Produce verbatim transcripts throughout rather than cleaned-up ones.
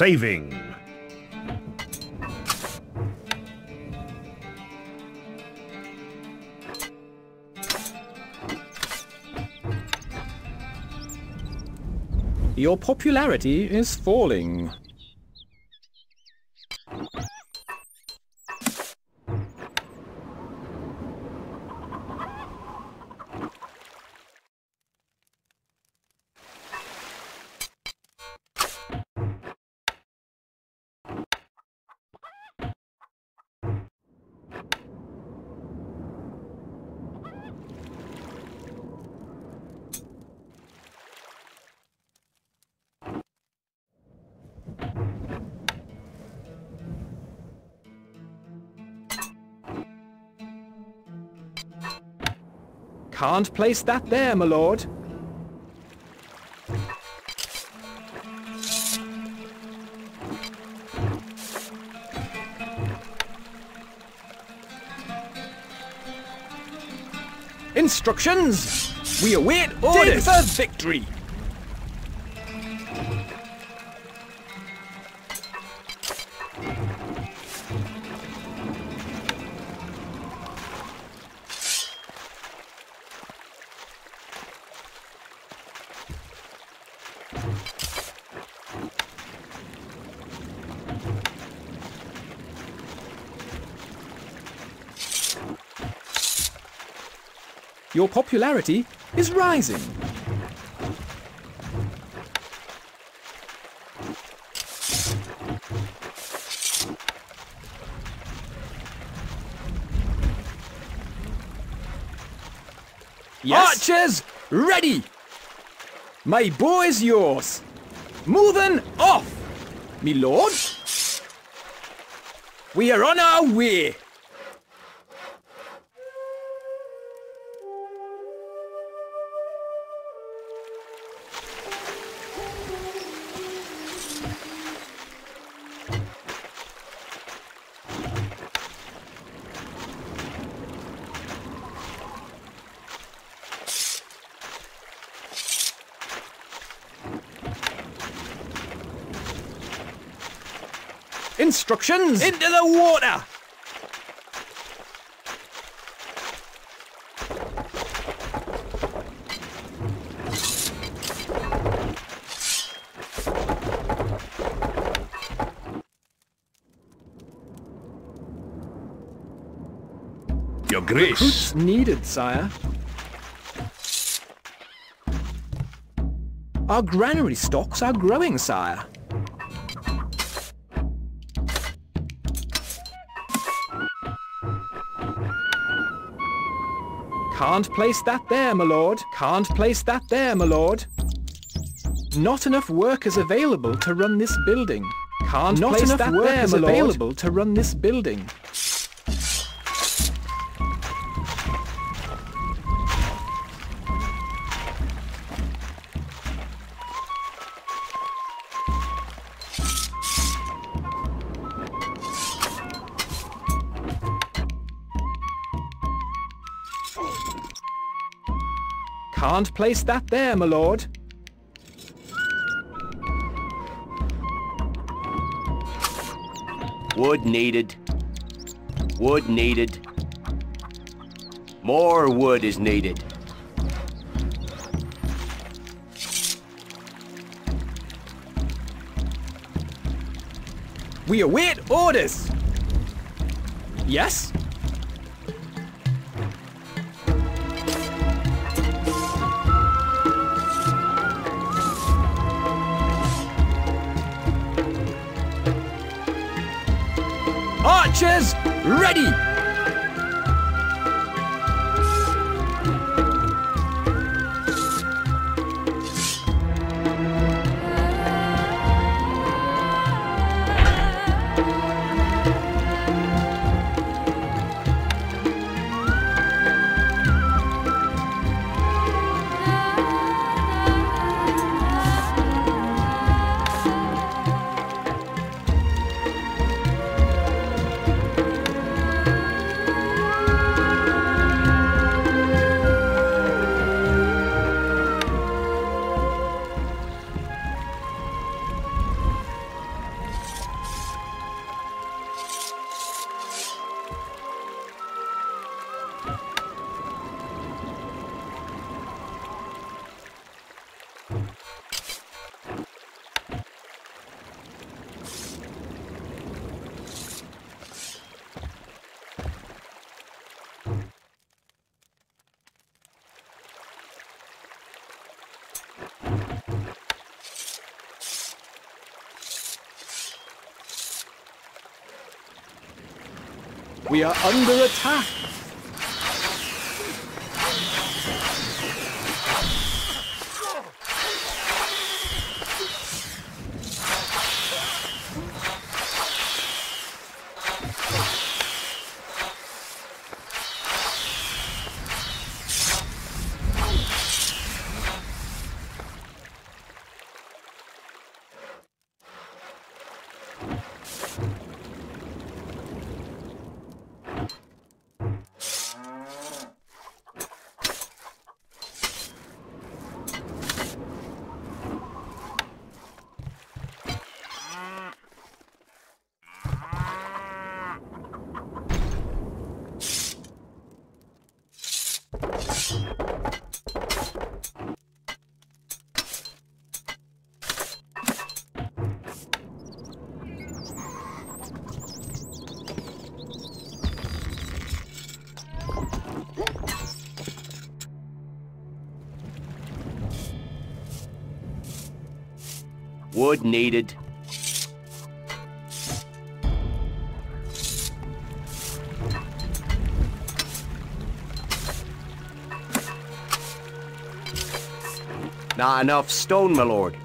saving. Your popularity is falling. Can't place that there, my lord. Instructions! We await orders! Dig for victory! Your popularity is rising. Yes. Archers, ready! My bow is yours. Moving off, me lord. We are on our way. Instructions! Into the water! Your grace. Recruits needed, sire. Our granary stocks are growing, sire. Can't place that there, my lord. Can't place that there, my lord. Not enough workers available to run this building. Can't Not place enough that workers there, my lord. Available to run this building. Can't place that there, my lord. Wood needed. Wood needed. More wood is needed. We await orders. Yes? Archers, ready! We are under attack. Wood needed. Not enough stone, my lord.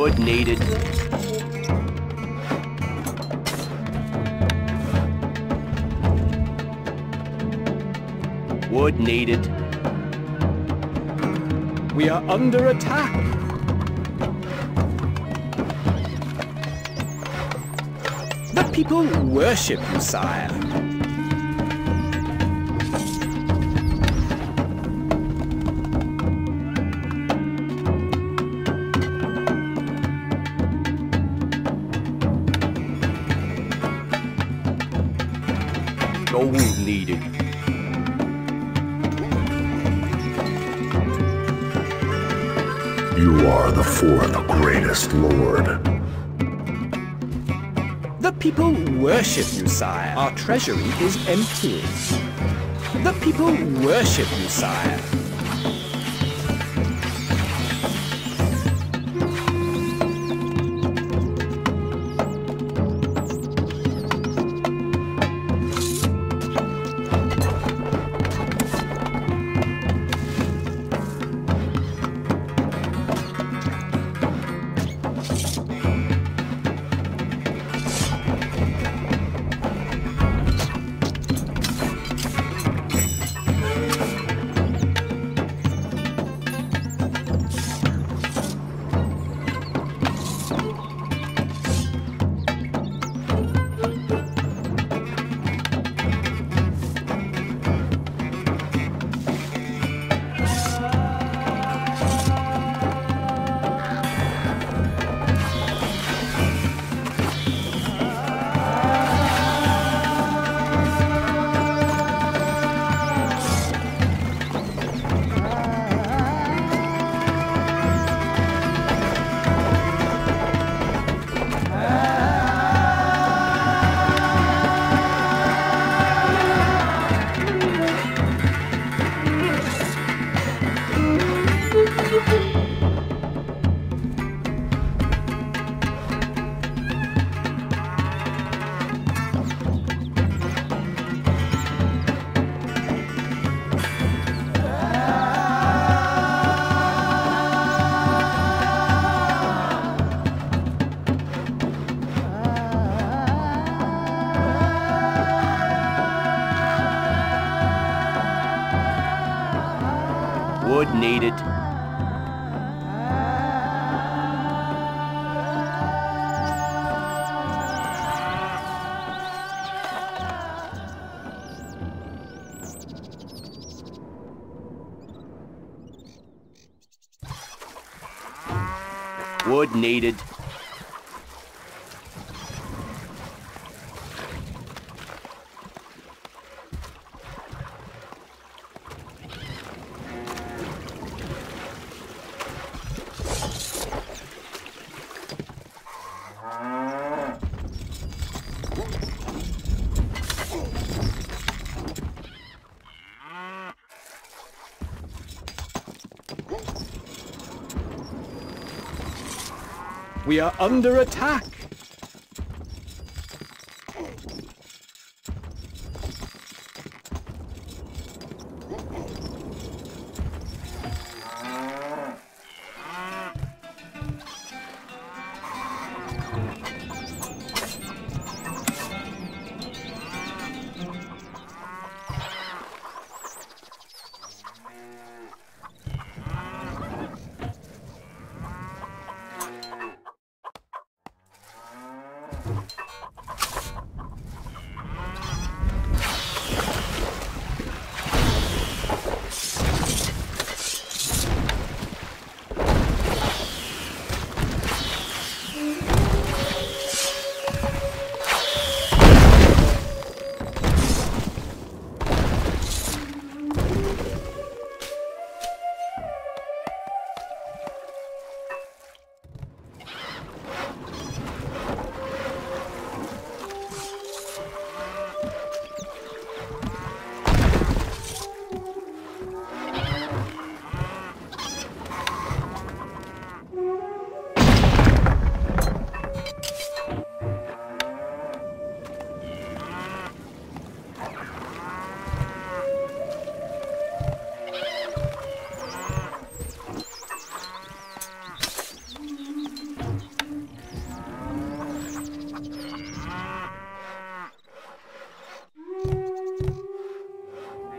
Wood needed. Wood needed. We are under attack. The people worship you, sire. For the greatest lord. The people worship you, sire. Our treasury is empty. The people worship you, sire. Wood needed. We are under attack.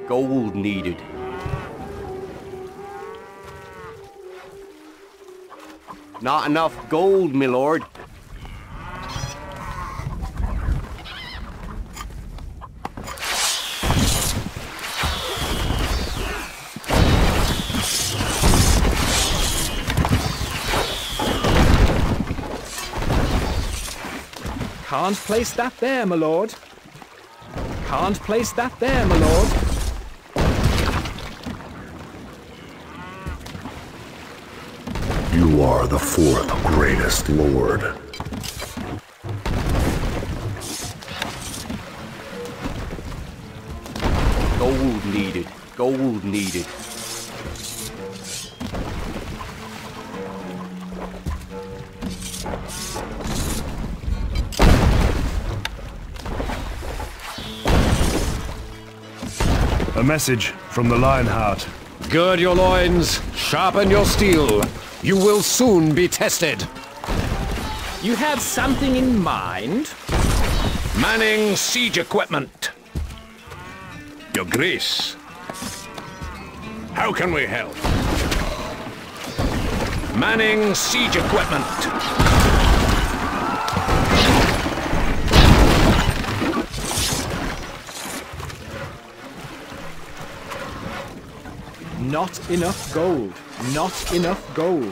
Gold needed. Not enough gold, my lord. Can't place that there, my lord. Can't place that there, my lord. You are the fourth greatest lord. Gold needed. Gold needed. A message from the Lionheart. Gird your loins, sharpen your steel. You will soon be tested. You have something in mind? Manning siege equipment. Your Grace. How can we help? Manning siege equipment. Not enough gold. Not enough gold.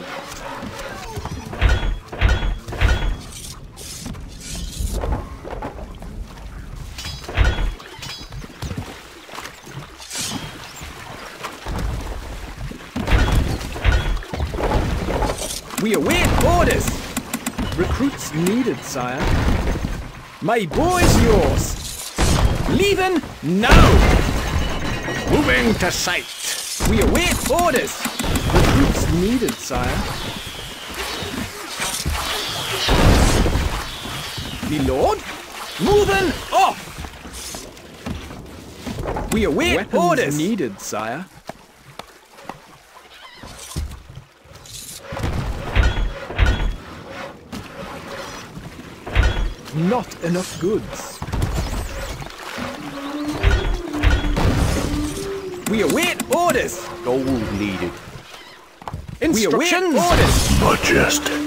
We await orders. Recruits needed, sire. My boy's yours. Leaving now. Moving to sight. We await orders! Recruits needed, sire. Me lord, moving off! We await Weapons orders! Needed, sire. Not enough goods. We await orders! Gold needed. Instructions! We await orders! Majestic.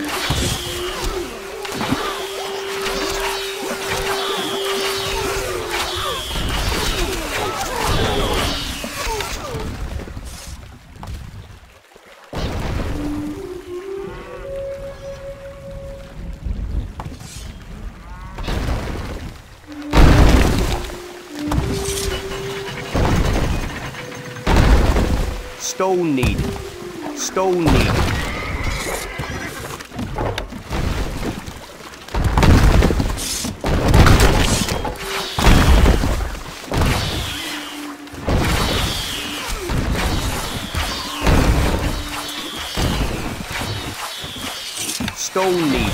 Stone needed. Stone needed. Stone needed.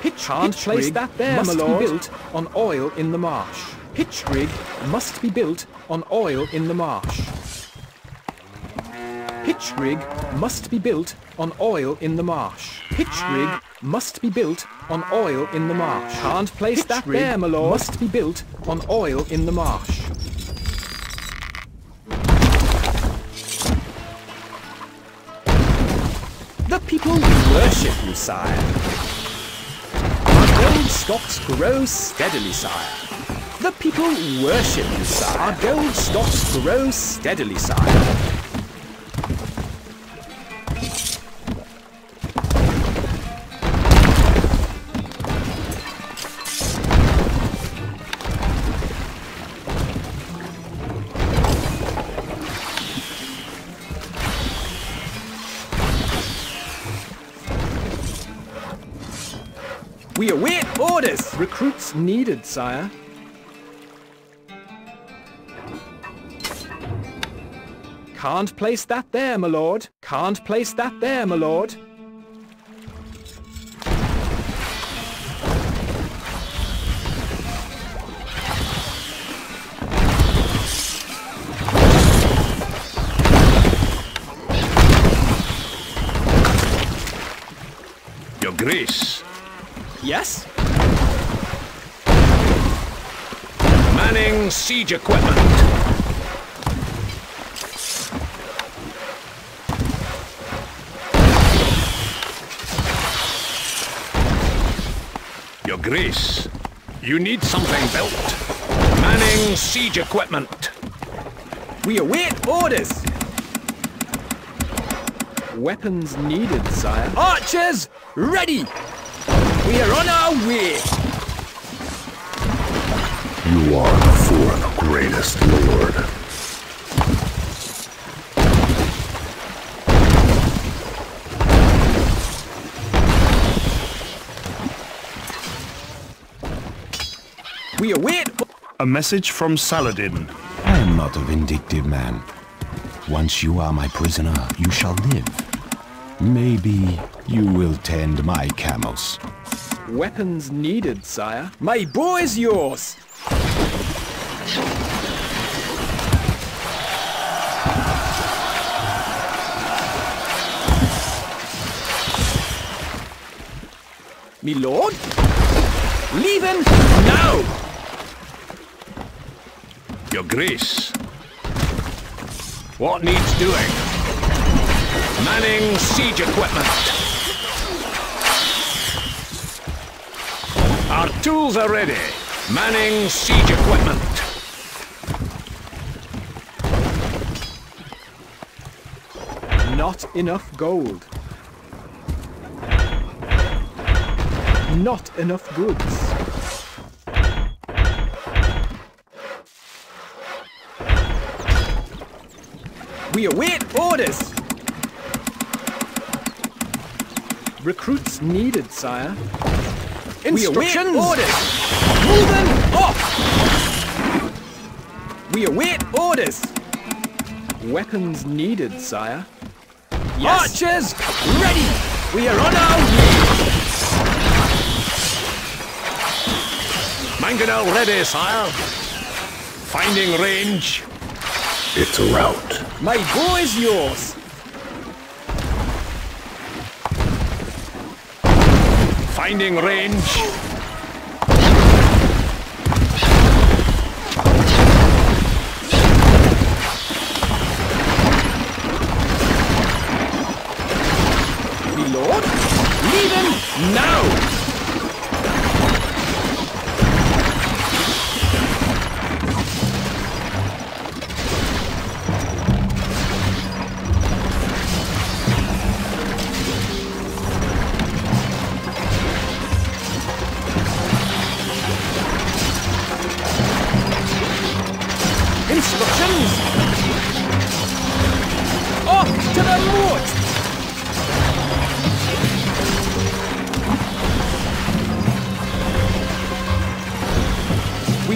Pitch rig that there, must be built on oil in the marsh. Pitch rig must be built on oil in the marsh. Pitch rig must be built on oil in the marsh. Pitch rig must be built on oil in the marsh. Can't place that there, my lord. Must be built on oil in the marsh. The people worship you, sire. Gold stocks grow steadily, sire. The people worship you, sire. Our gold stocks grow steadily, sire. We await orders! Recruits needed, sire. Can't place that there, my lord. Can't place that there, my lord. Your Grace. Yes? Manning siege equipment. Your Grace, you need something built. Manning siege equipment. We await orders. Weapons needed, sire. Archers, ready! We are on our way! You are the fourth greatest lord. We await... A message from Saladin. I am not a vindictive man. Once you are my prisoner, you shall live. Maybe you will tend my camels. Weapons needed, sire. My bow is yours! Me lord? Leave him now! Your Grace. What needs doing? Manning siege equipment. Our tools are ready. Manning siege equipment. Not enough gold. Not enough goods. We await orders. Recruits needed, sire. Instructions! We await orders! Move them off! We await orders! Weapons needed, sire. Yes. Archers, ready! We are on our way! Mangonel ready, sire. Finding range. It's a rout. My bow is yours. Finding range. My lord, leave him now.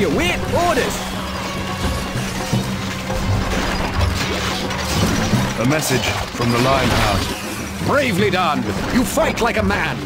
you await orders! A message from the Lionheart. Bravely done! You fight like a man!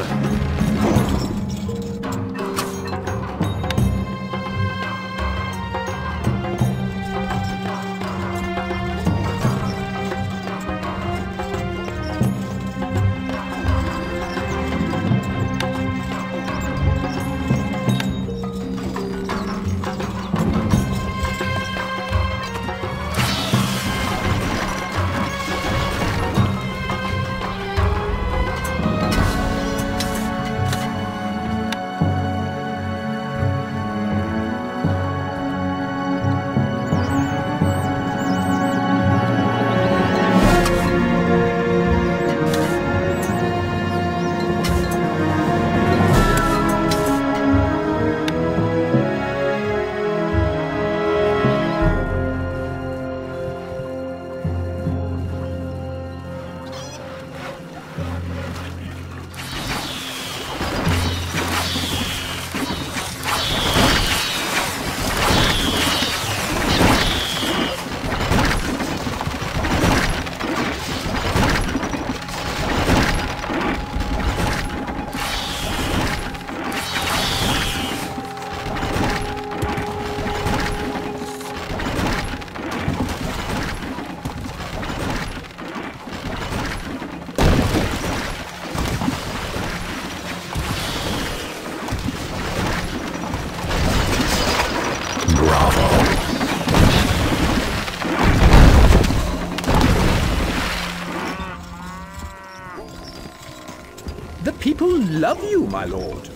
People love you, my lord.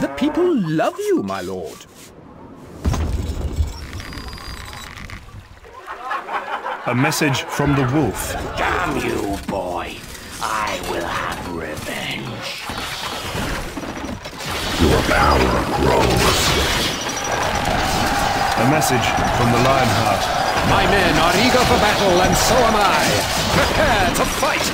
The people love you, my lord. A message from the wolf. Damn you, boy. I will have revenge. Your power grows. A message from the Lionheart. My men are eager for battle, and so am I. Prepare to fight!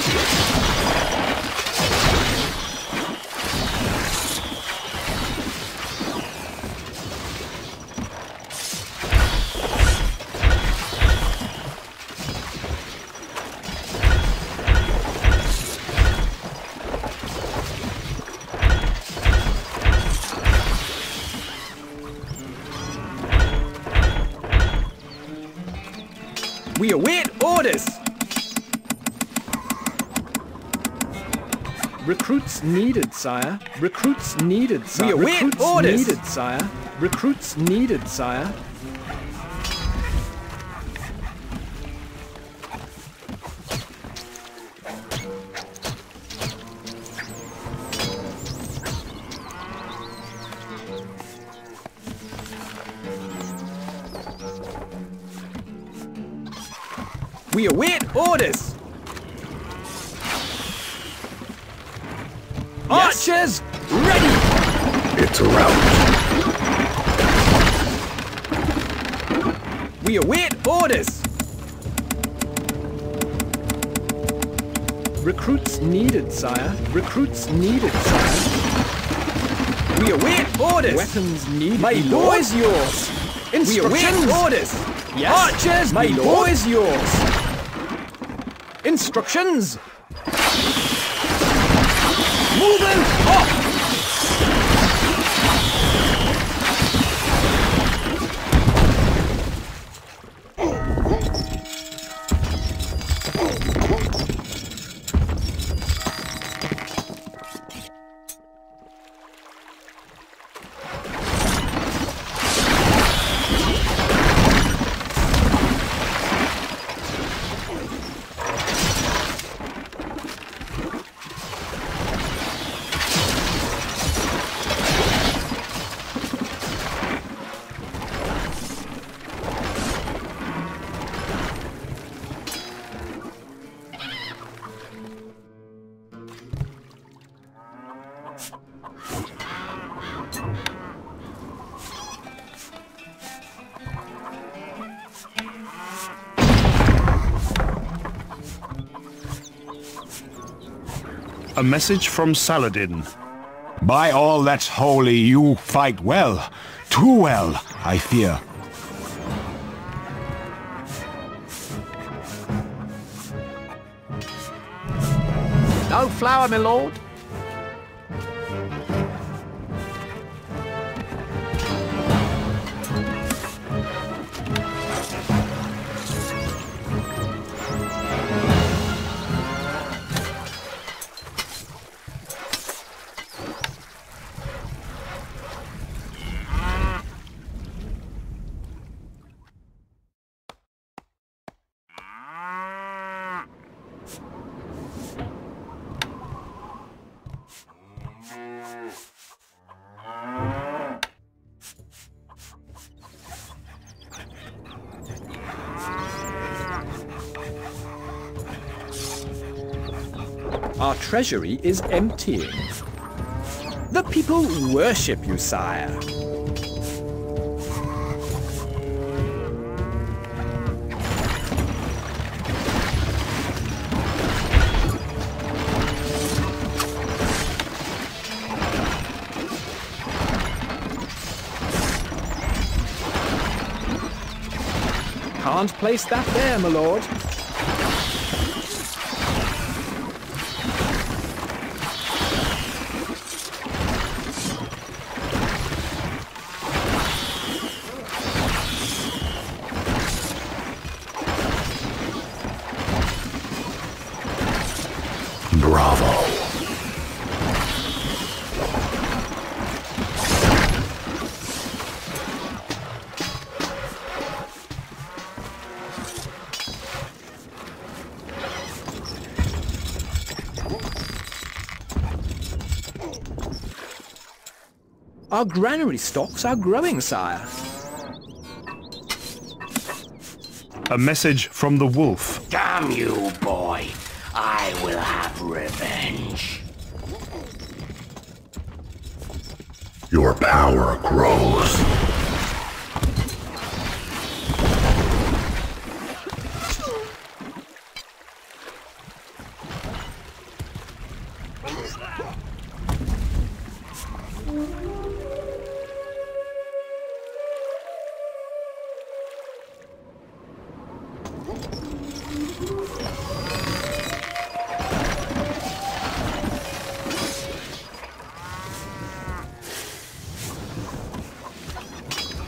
We await orders! Recruits needed, sire. Recruits needed, sire. We await orders! Recruits needed, sire. Recruits needed, sire. We await orders! Archers, ready! It's a rout. We await orders! Recruits needed, sire. Recruits needed, sire. We await orders! Weapons needed. My lord is yours! We await orders! Yes. Archers, my lord is yours! Instructions! Moving up! A message from Saladin. By all that's holy, you fight well. Too well, I fear. No flour, my lord. Our treasury is emptying. The people worship you, sire. Can't place that there, my lord. Our granary stocks are growing, sire. A message from the wolf. Damn you, boy. I will have revenge. Your power grows.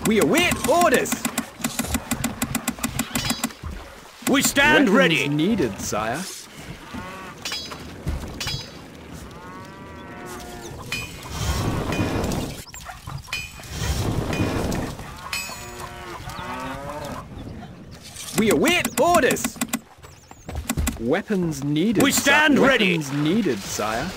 We await orders. We stand Weapons ready. Needed, sire. We await orders. Weapons needed. We stand ready. Weapons needed, sire.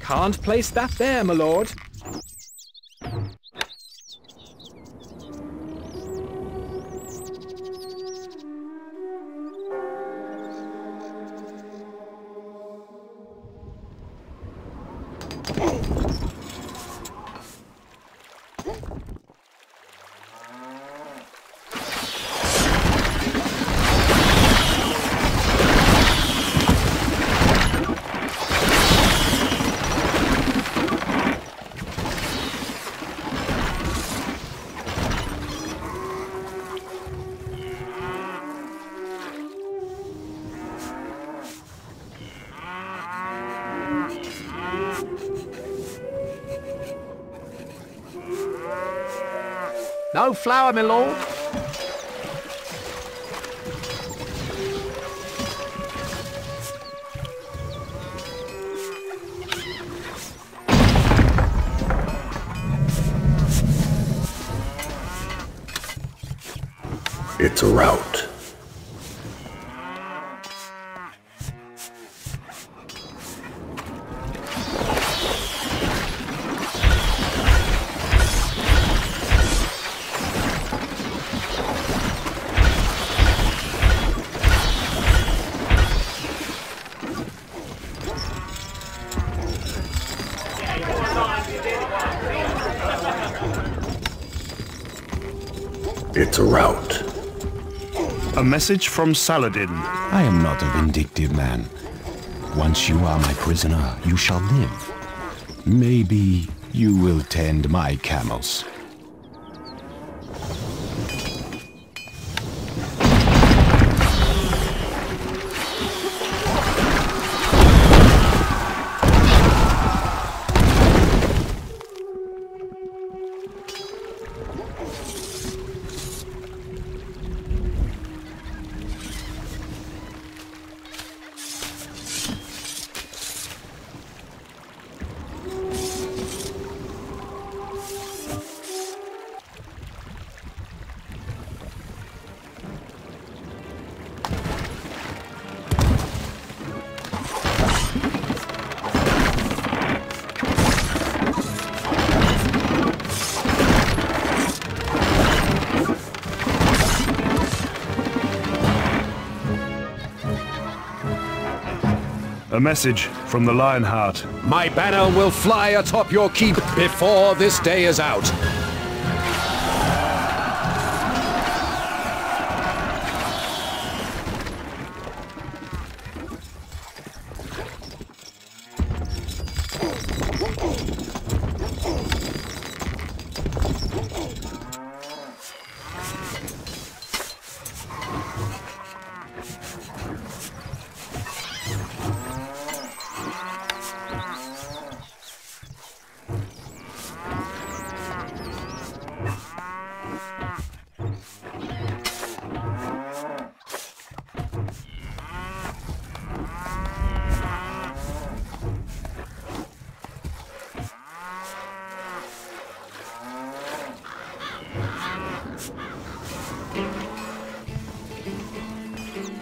Can't place that there, my lord. No flour, my lord. It's a rout. It's a rout. A message from Saladin. I am not a vindictive man. Once you are my prisoner, you shall live. Maybe you will tend my camels. A message from the Lionheart. My banner will fly atop your keep before this day is out.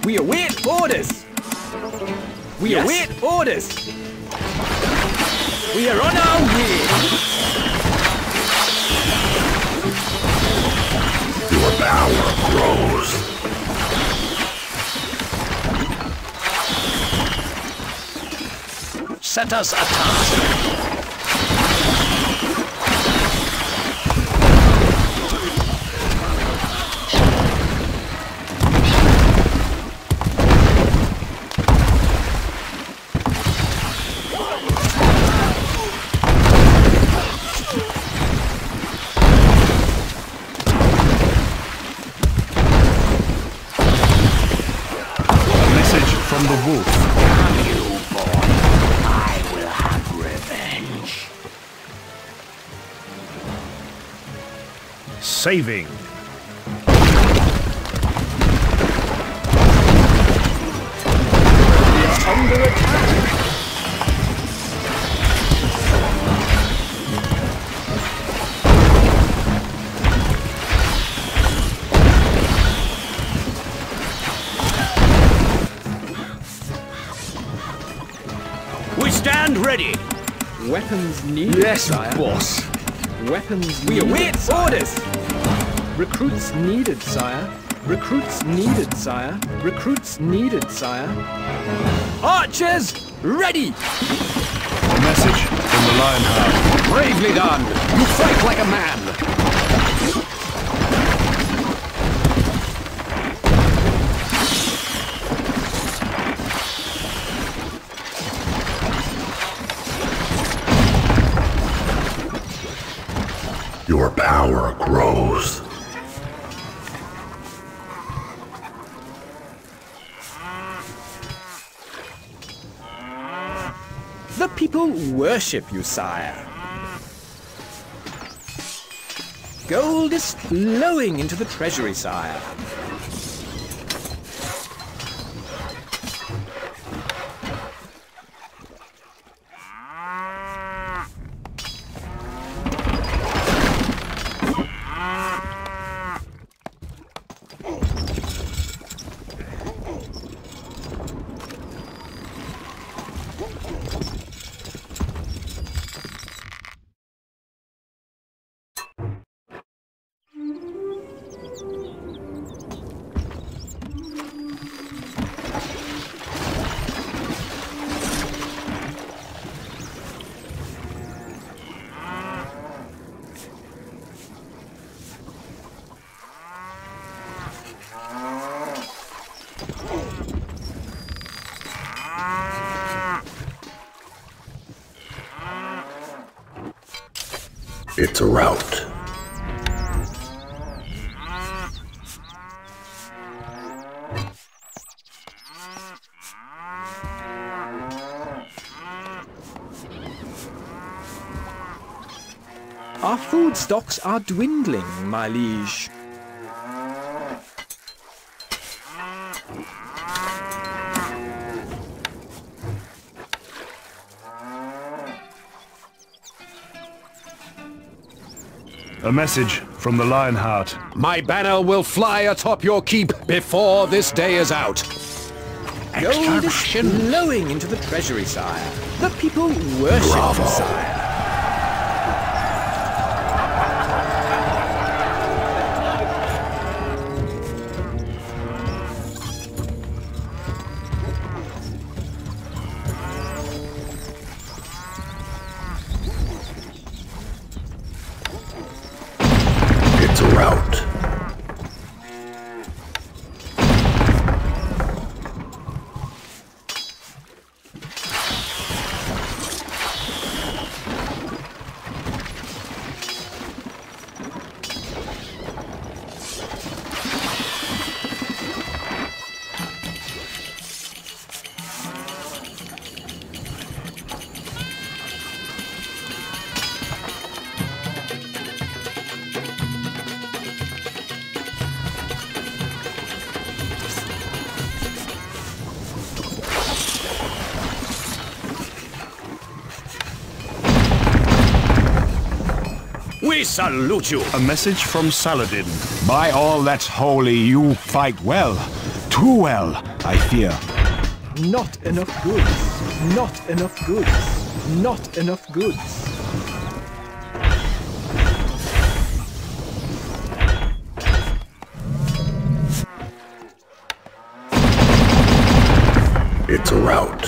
We await orders! We yes. await orders! We are on our way! Your power grows! Set us a task! Saving. It's under attack. We stand ready. Weapons needed. Yes, sire. Boss. Weapons needed. We await orders. Recruits needed, sire. Recruits needed, sire. Recruits needed, sire. Archers, ready! A message from the Lionheart. Bravely done! You fight like a man! Your power grows. The people worship you, sire. Gold is flowing into the treasury, sire. its route. Our food stocks are dwindling, my liege. A message from the Lionheart. My banner will fly atop your keep before this day is out. Extraction. Gold is flowing into the treasury, sire. The people worship Bravo. Sire. We salute you! A message from Saladin. By all that's holy, you fight well. Too well, I fear. Not enough goods. Not enough goods. Not enough goods. It's a rout.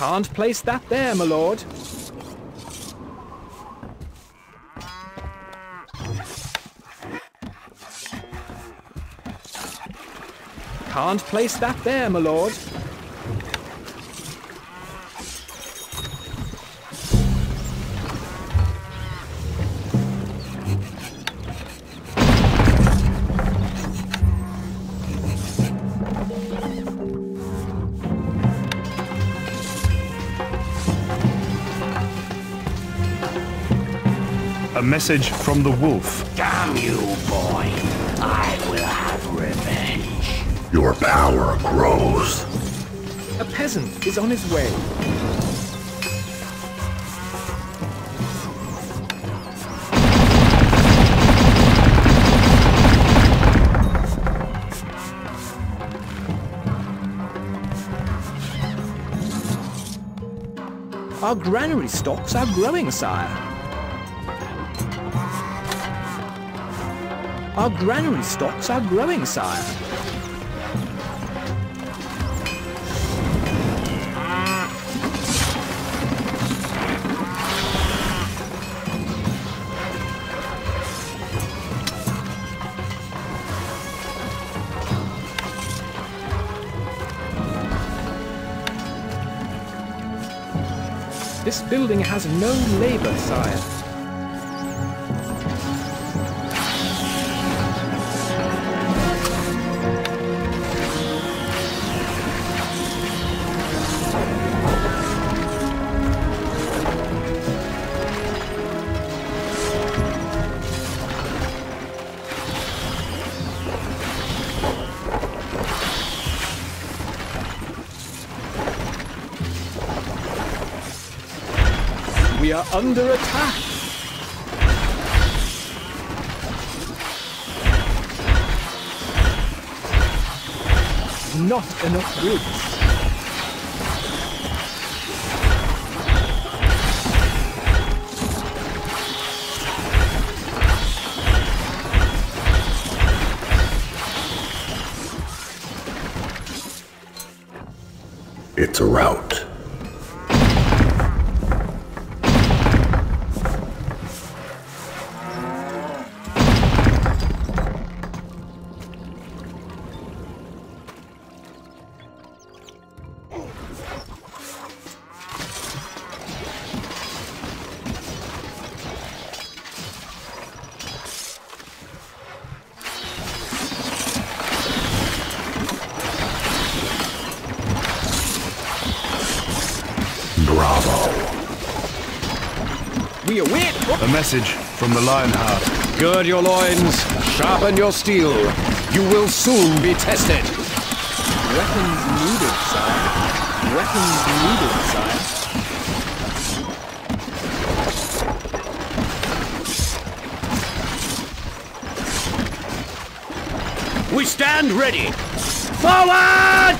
Can't place that there, my lord. Can't place that there, my lord. A message from the wolf. Damn you, boy. I will have revenge. Your power grows. A peasant is on his way. Our granary stocks are growing, sire. Our granary stocks are growing, sire. This building has no labor, sire. We are under attack! Not enough goods. It's a rout. A message from the Lionheart. Gird your loins, sharpen your steel. You will soon be tested. Weapons needed, sire. Weapons needed, sire. We stand ready. Forward!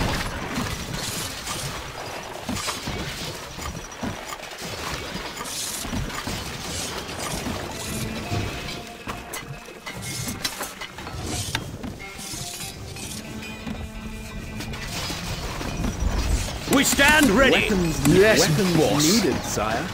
We stand ready! Weapons, yes, weapons boss. Needed, sire.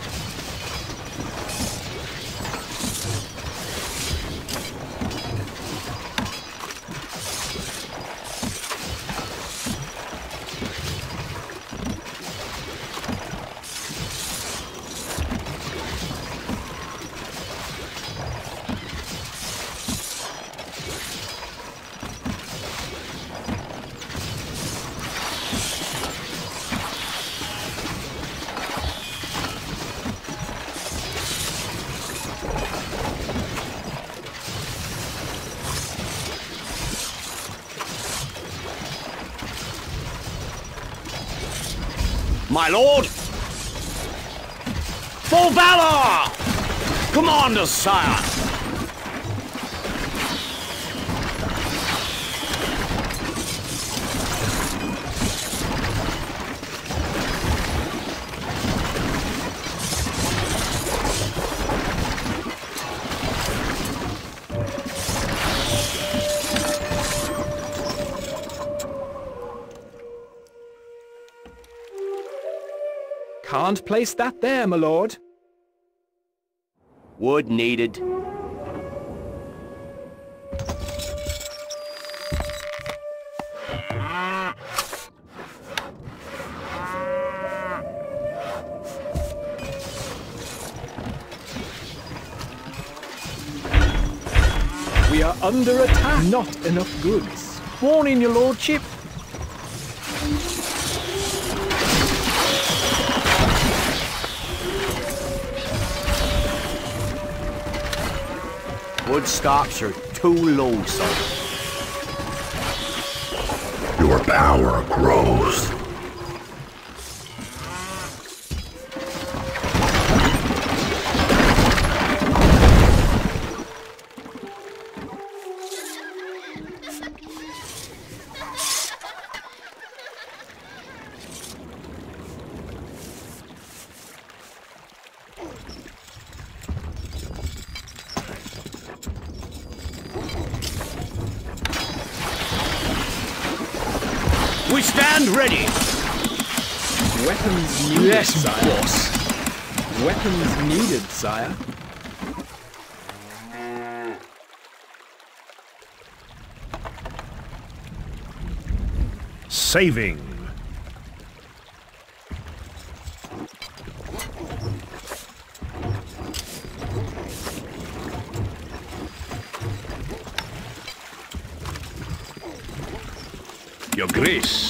My lord! For valor! Commander, sire! Can't place that there, my lord. Wood needed. We are under attack. Not enough goods. Warning, your lordship. Wood stocks are too low, sir. Your power grows. We stand ready! Weapons needed, yes, sire. Boss. Weapons needed, sire. Saving. Your grace.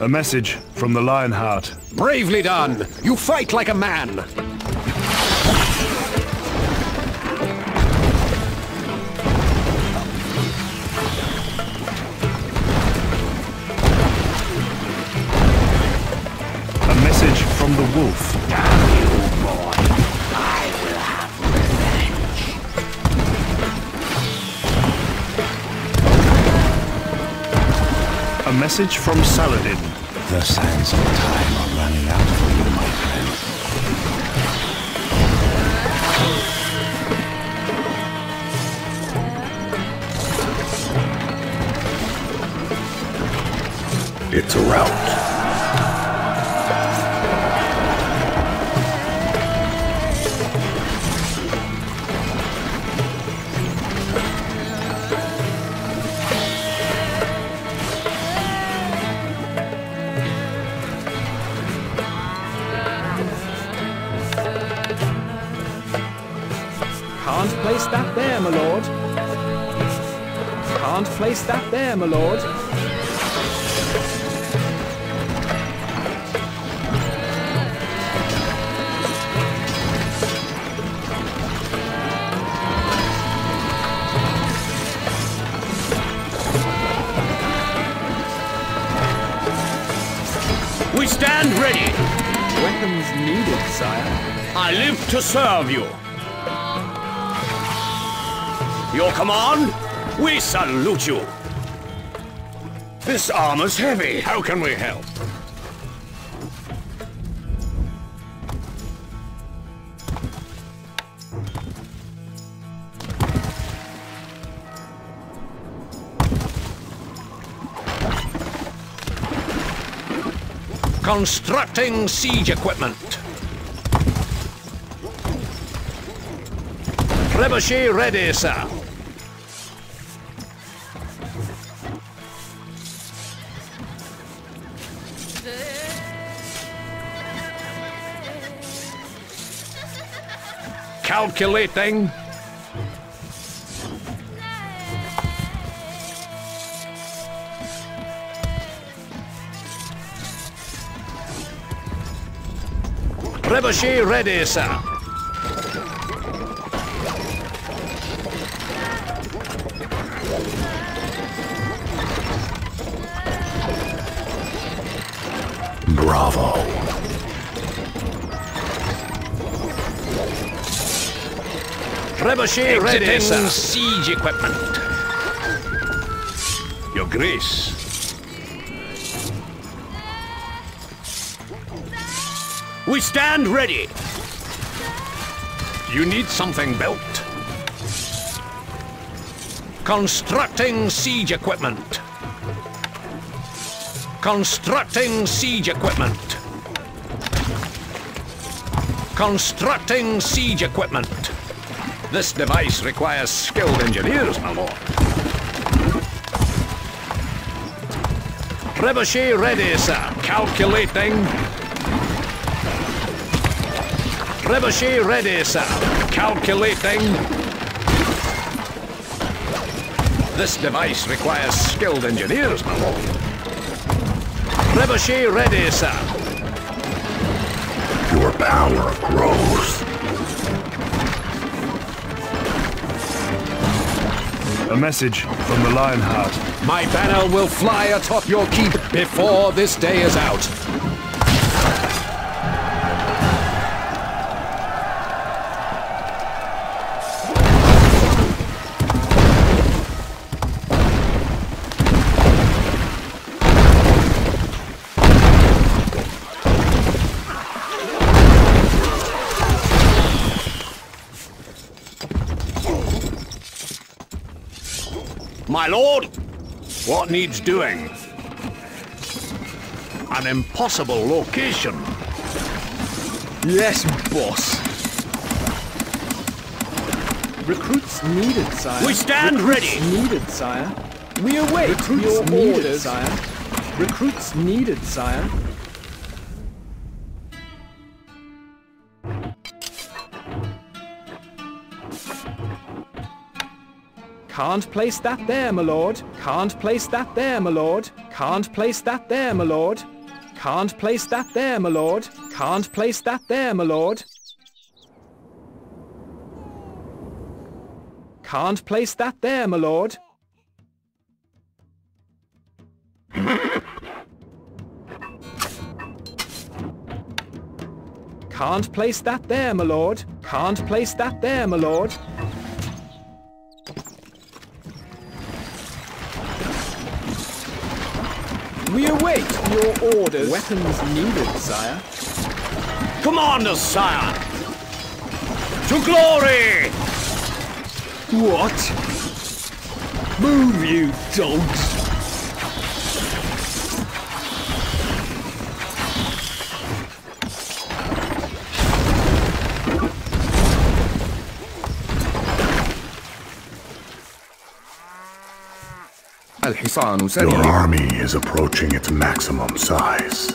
A message from the Lionheart. Bravely done! You fight like a man! wolf. Damn you, boy. I will have revenge. A message from Saladin. The sands of time are running out for you, my friend. It's a rout. Place that there, my lord. We stand ready. Weapons needed, sire. I live to serve you. Your command? We salute you! This armor's heavy. How can we help? Constructing siege equipment. Trebuchet ready, sir. Calculating. Trebuchet ready, sir. Bravo. Trebuchet ready, sir. Siege equipment. Your Grace. We stand ready. You need something built. Constructing siege equipment. Constructing siege equipment. Constructing siege equipment. This device requires skilled engineers, my lord. Trebuchet ready, sir. Calculating. Trebuchet ready, sir. Calculating. This device requires skilled engineers, my lord. Trebuchet ready, sir. Your power grows. A message from the Lionheart. My banner will fly atop your keep before this day is out. My lord, what needs doing? An impossible location. Yes, boss. Recruits needed, sire. We stand Recruits ready. Needed, sire. We await Recruits your needed, orders, sire. Recruits needed, sire. Can't place that there, my lord. Can't place that there, my lord. Can't place that there, my lord. Can't place that there, my lord. Can't place that there, my lord. Can't place that there, my lord. Can't place that there, my lord. Can't place that there, my lord. We await your orders. Weapons needed, sire. Commanders, sire! To glory! What? Move, you dogs! Al-Hisan Usariya. Your army is approaching its maximum size.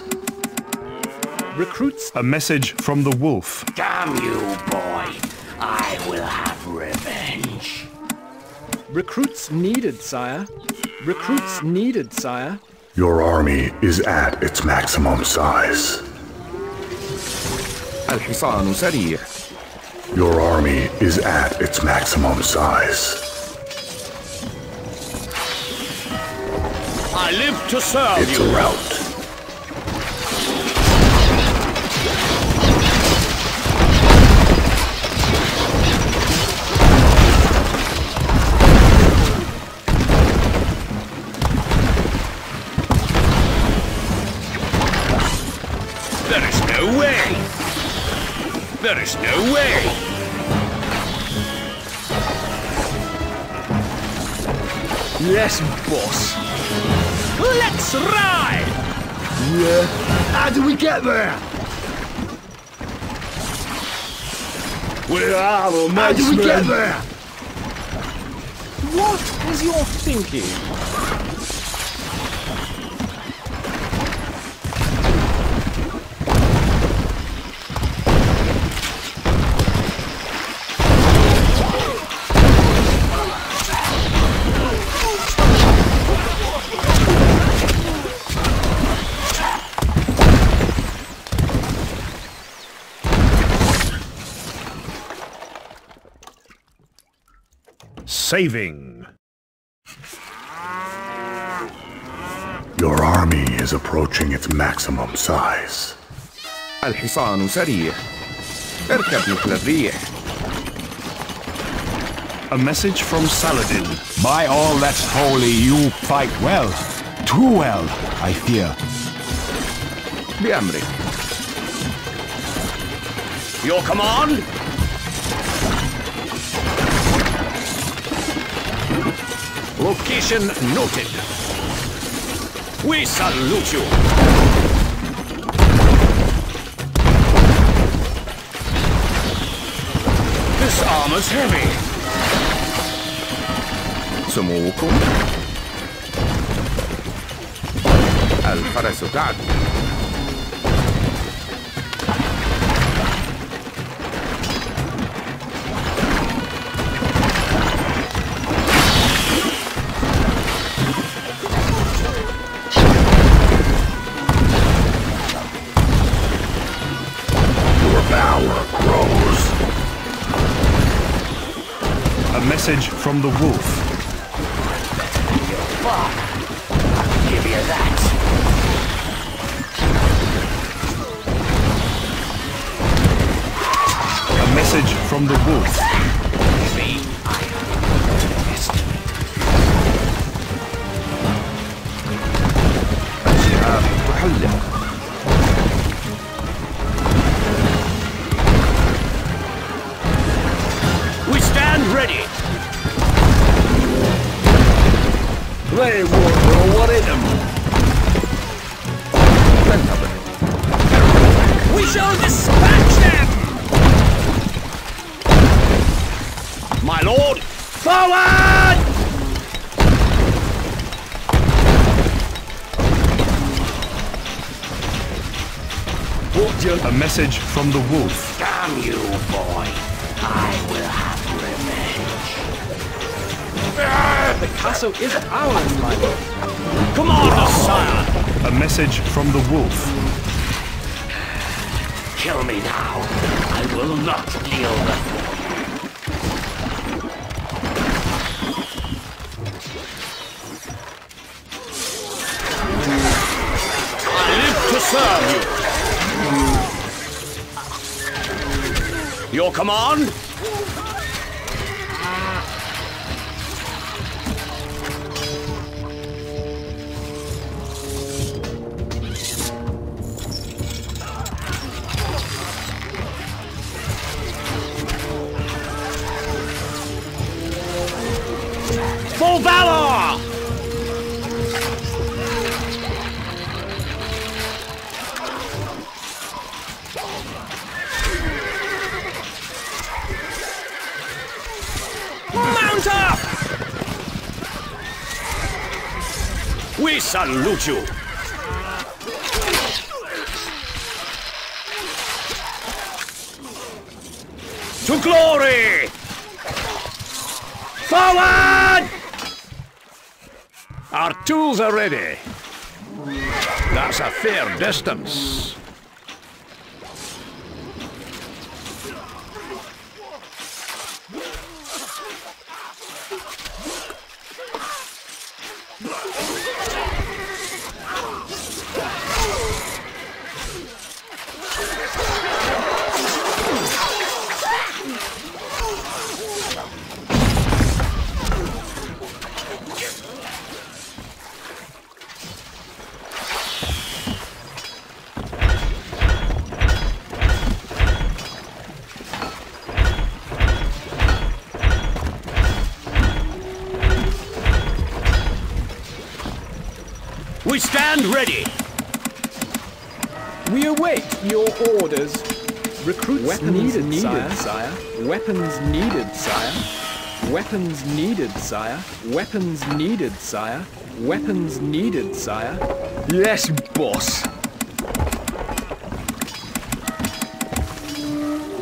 Recruits. A message from the wolf. Damn you, boy. I will have revenge. Recruits needed, sire. Recruits needed, sire. Your army is at its maximum size. Al-Hisan Usariya. Your army is at its maximum size. I live to serve you. It's a rout. There is no way! There is no way! Yes, boss! Let's ride! Yeah. How do we get there? Where are the men? How do we get there? What is your thinking? Saving. Your army is approaching its maximum size. Al-Hisan Usariya. اركب مثل الريح. A message from Saladin. By all that's holy, you fight well. Too well, I fear. Bi Amrik. Your command? Location noted. We salute you. This armor's heavy. سموكم. Alparasidan. Message from the wolf. Give you that. A message from the wolf. We stand ready. They won't know what in them. We shall dispatch them! My lord, forward! A message from the wolf. Damn you, boy. I will have revenge. The castle is ours, my lord. Commander, sire! A message from the wolf. Kill me now. I will not yield. I live to serve you. Your command? For valor! Mount up! We salute you! To glory! Forward! Our tools are ready. That's a fair distance. We stand ready. We await your orders. Recruits Weapons needed, needed sire. sire. Weapons needed, sire. Weapons needed, sire. Weapons needed, sire. Weapons needed, sire. Yes, boss.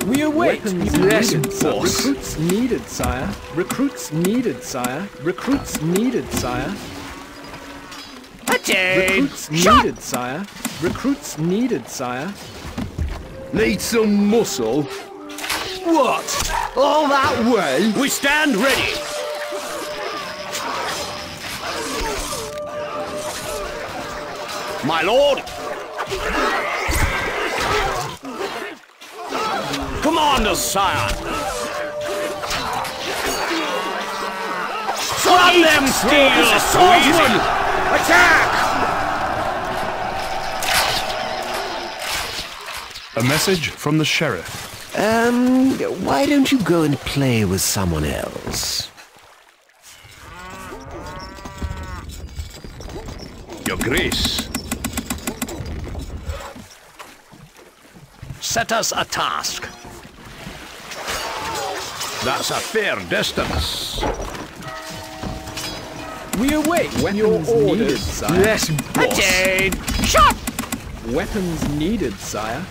We await. Weapons yes, needed, boss. Recruits needed, sire. Recruits needed, sire. Recruits needed, sire. Recruits Shot. needed, sire. Recruits needed, sire. Need some muscle? What? All that way? We stand ready. My lord. Commander, sire. Slam them steel swordsman. Attack! A message from the sheriff. Um, why don't you go and play with someone else? Your Grace. Set us a task. That's a fair distance. We await weapons your orders. Needed, sire. Yes, boss. Shot! Weapons needed, sire.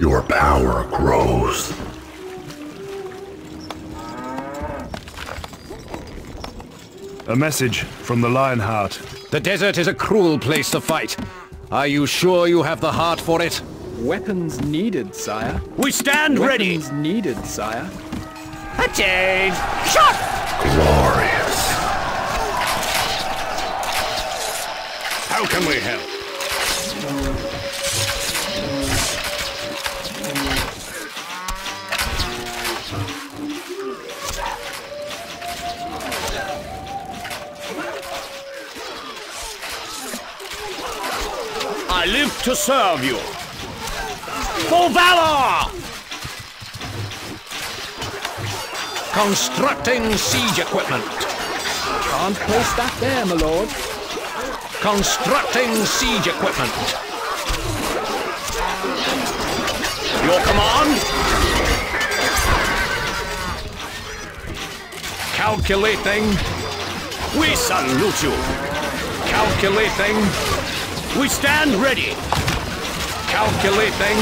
Your power grows. A message from the Lionheart. The desert is a cruel place to fight. Are you sure you have the heart for it? Weapons needed, sire. We stand Weapons ready. Weapons needed, sire. Attack! Shot! Glorious. How can we help? I live to serve you. For valor! Constructing siege equipment. Can't place that there, my lord. Constructing siege equipment. Your command? Calculating. We salute you. Calculating. We stand ready. Calculating.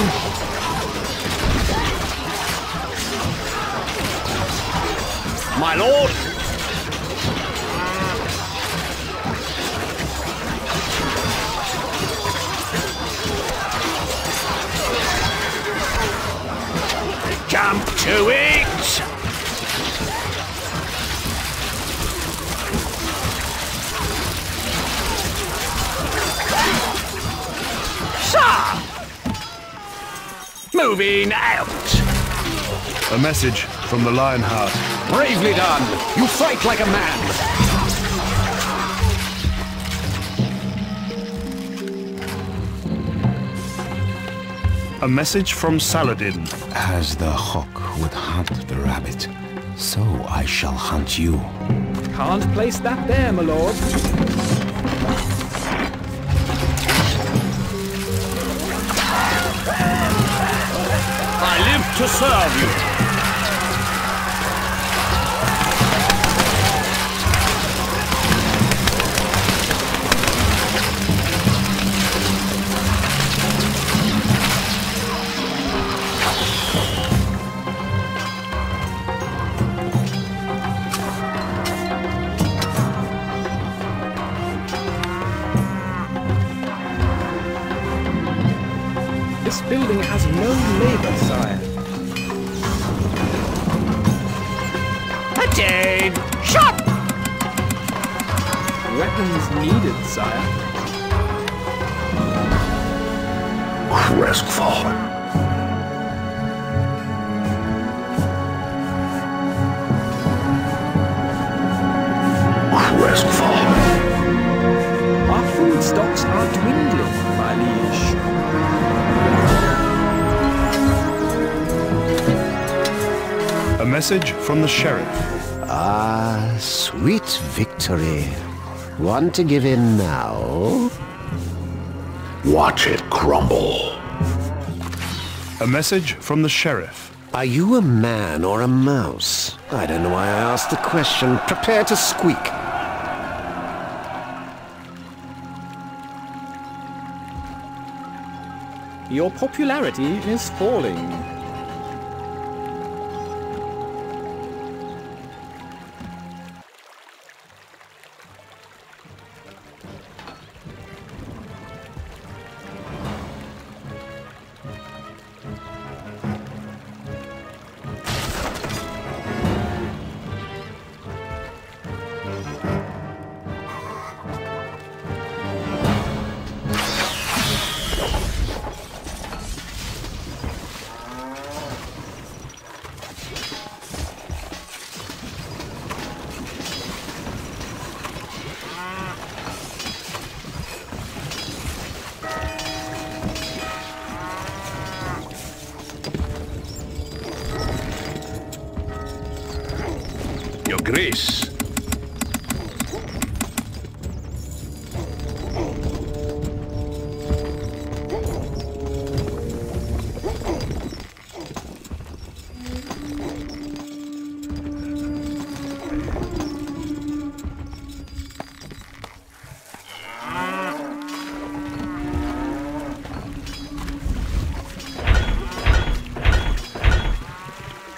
My lord. to it! Sir! Moving out! A message from the Lionheart. Bravely done! You fight like a man! A message from Saladin. As the hawk would hunt the rabbit, so I shall hunt you. Can't place that there, my lord. I live to serve you. This building has no labor, sire. Attain! Shot! Weapons needed, sire. Crestfallen. Crestfallen. Our food stocks are dwindling, my liege. A message from the sheriff. Ah, sweet victory. Want to give in now? Watch it crumble. A message from the sheriff. Are you a man or a mouse? I don't know why I asked the question. Prepare to squeak. Your popularity is falling. Grace.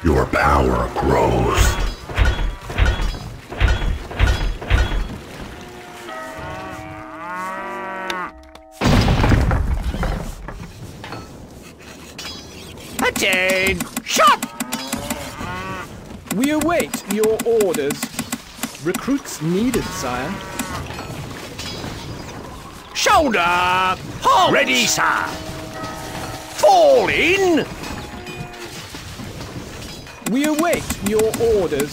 Your power grows. We await your orders. Recruits needed, sire. Shoulder! Halt! Ready, sire! Fall in! We await your orders.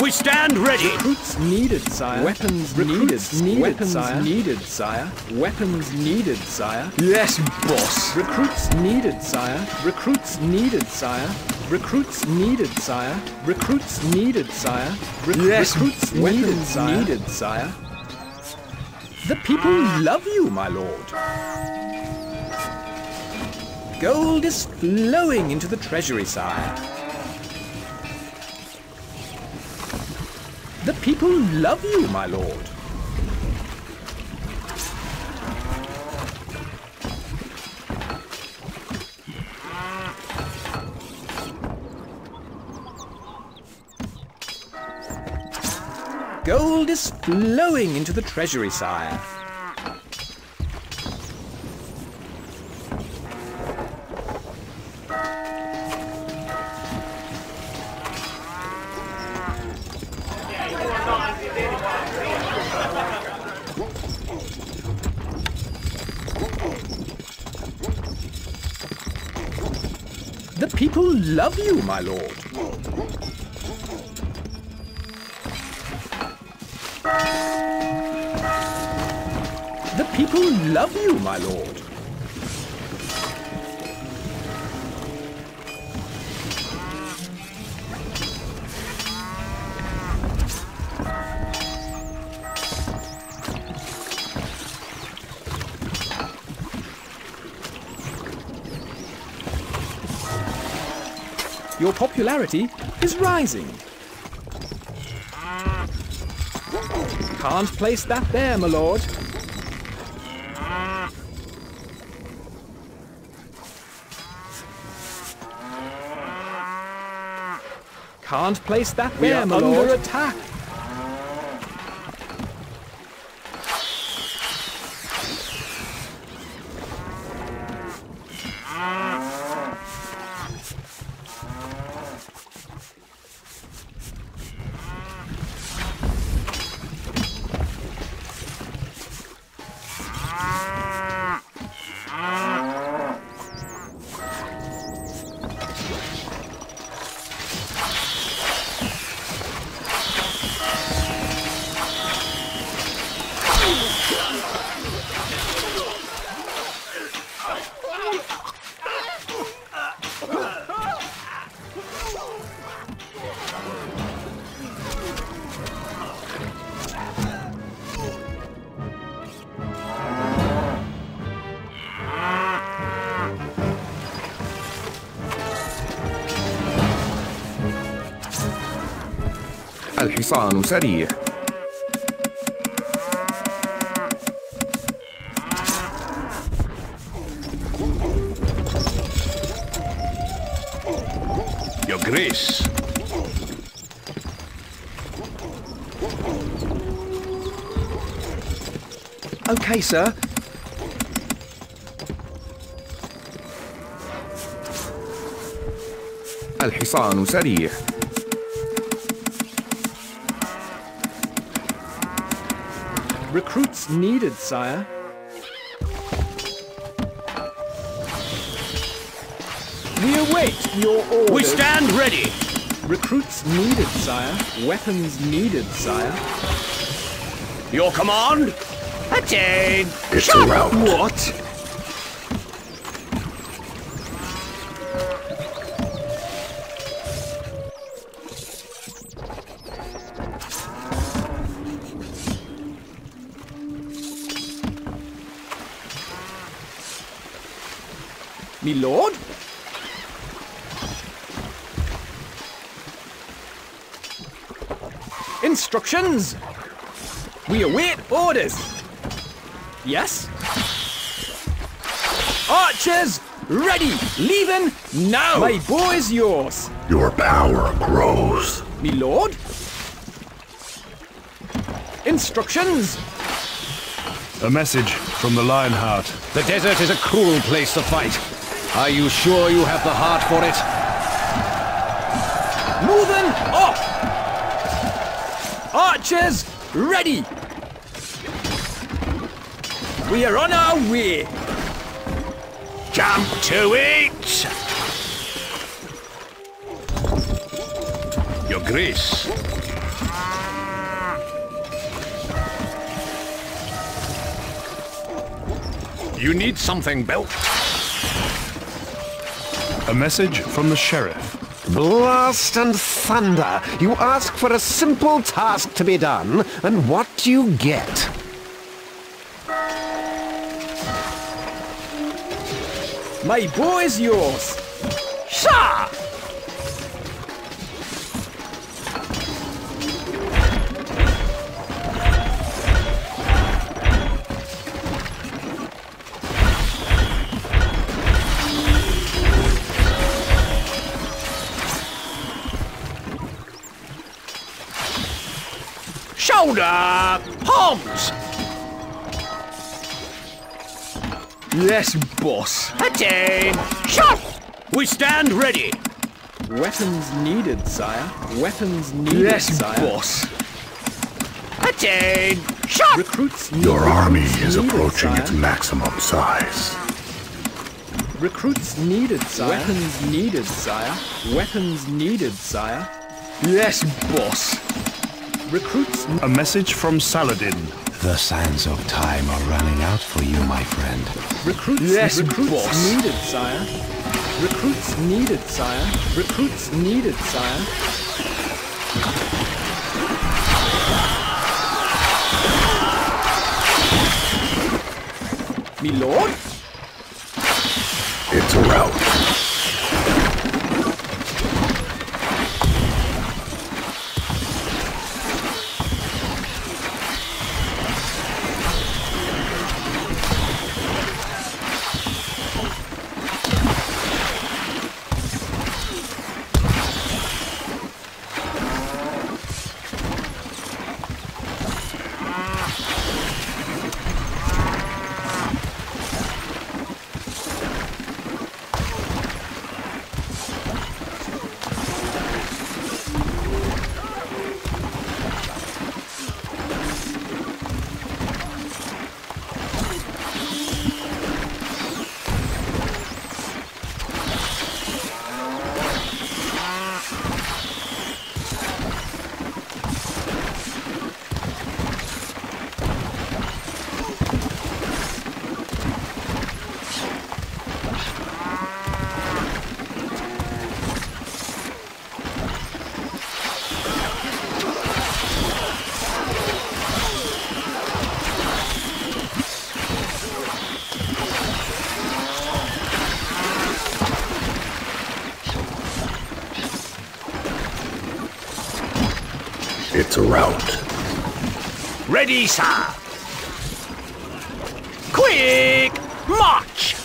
We stand ready! Recruits needed, sire. Weapons Recruits needed, needed, Weapons sire. needed, sire. Weapons needed, sire. Yes, boss. Recruits needed, sire. Recruits needed, sire. Recruits needed, sire. Recruits needed, sire. Re yes. Recruits Weapons needed, sire. needed, sire. The people love you, my lord. Gold is flowing into the treasury, sire. The people love you, my lord. Gold is flowing into the treasury, sire. people love you, my lord. The people love you, my lord. Your popularity is rising. Can't place that there, my lord. Can't place that we there, my lord. We are under attack. Al-Hisan Usariya. Your Grace. Okay, sir. Al-Hisan Usariya. Recruits needed, sire. We await your orders. We stand ready. Recruits needed, sire. Weapons needed, sire. Your command? Attain! It's a rout. What? Me lord? Instructions! We await orders! Yes? Archers, ready! Leaving now! My boy is yours! Your power grows! Me lord? Instructions! A message from the Lionheart. The desert is a cruel place to fight. Are you sure you have the heart for it? Moving off! Archers, ready! We are on our way! Jump to it! Your Grace. You need something, Belt. A message from the Sheriff. Blast and thunder! You ask for a simple task to be done, and what do you get? My boy is yours! Sha! Shoulder palms! Yes, boss. Attain! Shot! We stand ready! Weapons needed, sire. Weapons needed, yes, sire. Yes, boss. Attain! Shot! Recruits needed. Your army is approaching its maximum size. Recruits needed, sire. Weapons needed, sire. Weapons needed, sire. Yes, boss. Recruits... A message from Saladin. The sands of time are running out for you, my friend. Recruits... Yes, recruits boss. Needed, sire. Recruits needed, sire. Recruits needed, sire. Me lord? It's a rout. It's a rout. Ready, sir. Quick march.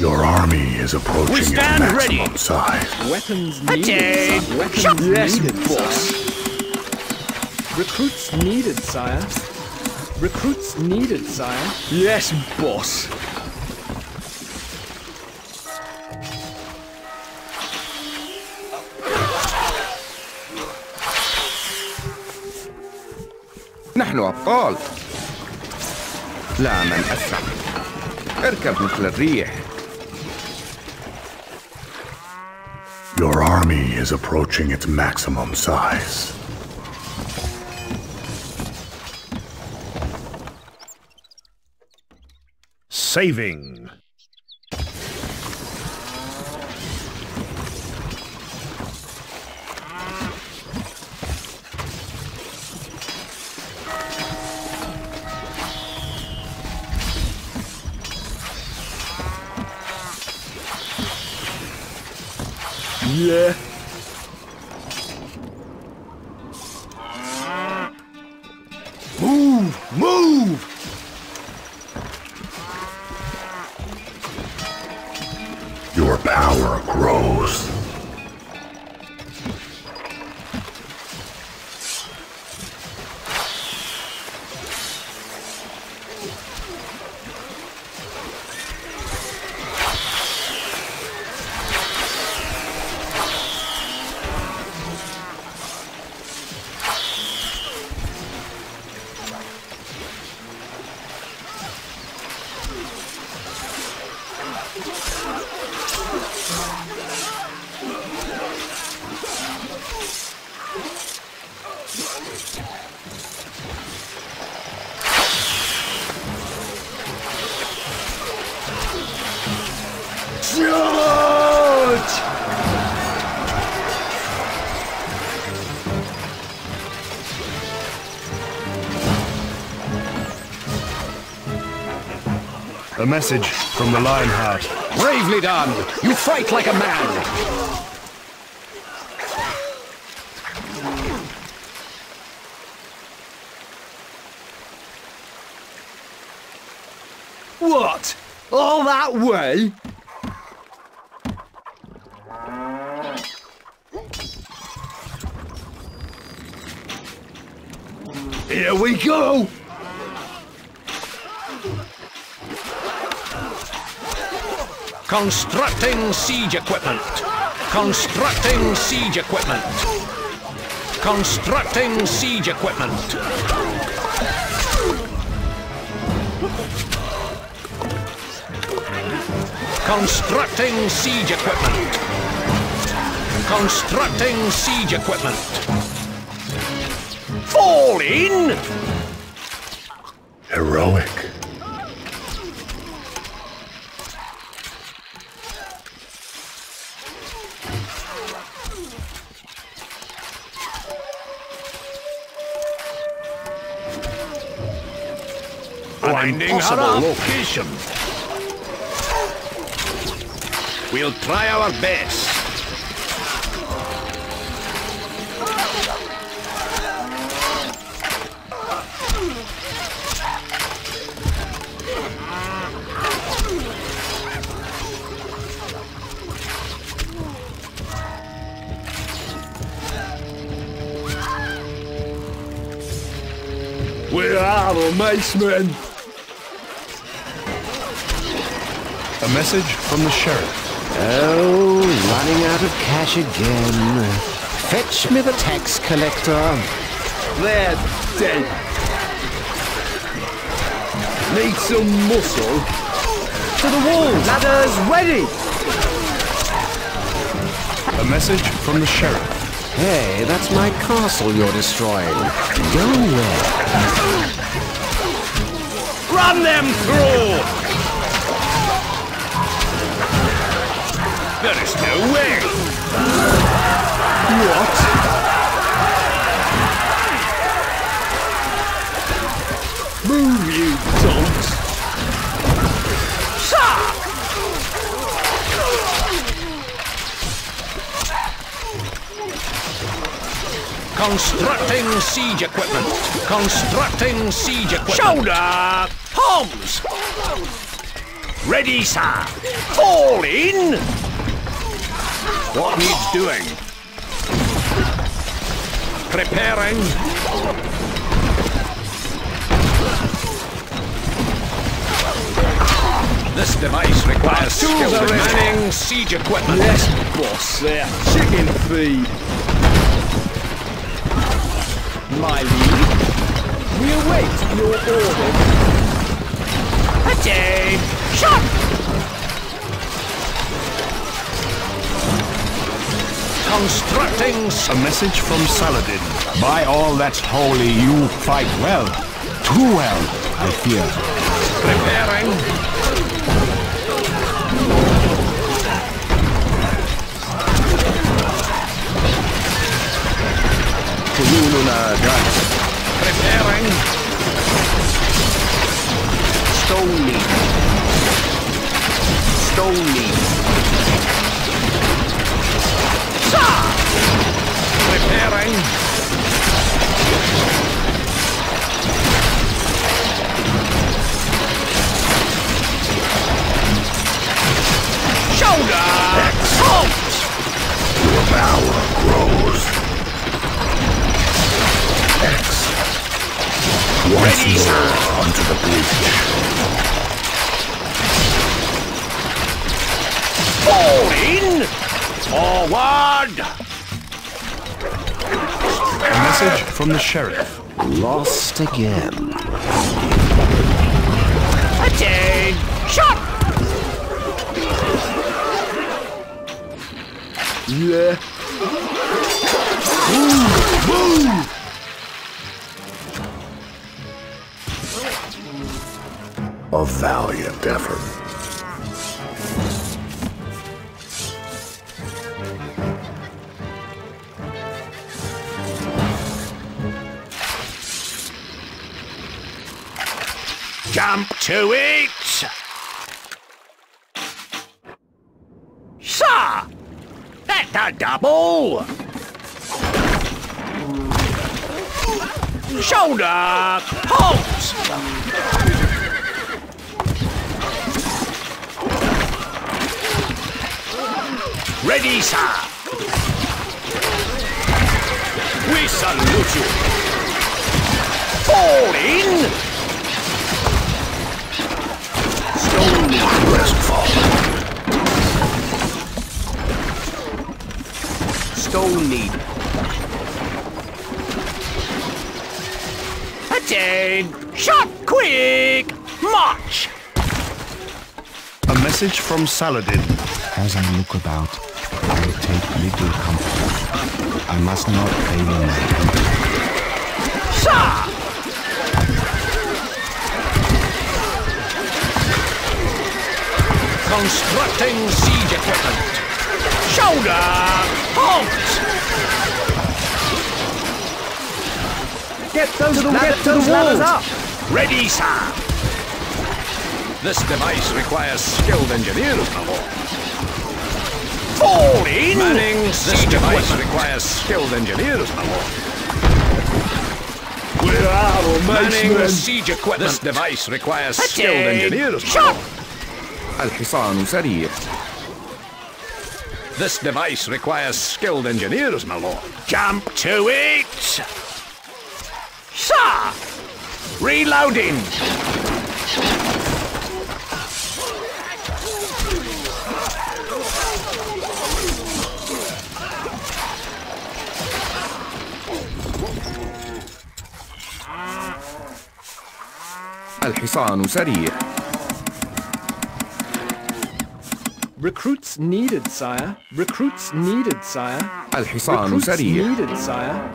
Your army is approaching we stand its maximum ready. Size. Weapons needed. Sire. Weapons Shop. Needed, yes, boss. Recruits needed, sire. Recruits needed, sire. Yes, boss. نحن أبطال لا من أسرع اركب مثل الريح. Your army is approaching its maximum size. Saving. Yeah. Move! Move! Your power grows. A message from the Lionheart. Bravely done! You fight like a man! What? All that way? Here we go! Constructing siege equipment. Constructing siege equipment. Constructing siege equipment. Constructing siege equipment. Constructing siege equipment. Fall in! Heroic. Finding our location. We'll try our best. We are the macemen. A message from the sheriff. Oh, running out of cash again. Fetch me the tax collector. They're dead. Need some muscle. To the wall, ladders ready. A message from the sheriff. Hey, that's my castle you're destroying. Go there. Run them through! There is no way! What? Move, you dogs! Sha! Constructing siege equipment! Constructing siege equipment! Shoulder! Homs! Ready, sir! Fall in! What needs doing? Preparing. This device requires skill manning siege equipment. Yes, boss. There. Chicken feed. My lead. We await your order. Attack! Shot! Constructing a message from Saladin. By all that's holy, you fight well. Too well, I fear. Preparing. Preparing. Stony. Stony. Preparing. Shoulder. Halt. Your power grows. X. Once Ready, more onto the bridge. Fall in. Forward. A message from the sheriff. Lost again. Attain! Shot! Yeah. Move! Move! A valiant effort. Jump to it! Sir! That's a double! Shoulder! Halt! Ready, sir! We salute you! Fall in! Stone need. Attain! Shot! Quick! March! A A message from Saladin. As I look about, I take little comfort. I must not fail in my temper. Sha! Constructing siege equipment. Shoulder! Halt! Get those ladders up! Ready, sir! This device requires skilled engineers, my lord. Fall in! Manning this device requires skilled engineers, my lord. We're out of manning the siege equipment. This device requires skilled engineers, my lord. Al-Hisan Usariya. This device requires skilled engineers, my lord. Jump to it! Sir! Reloading! Al-Hisan Usariya. Recruits needed, sire. Recruits needed, sire. Al-Hisan Usariya. Recruits needed, sire.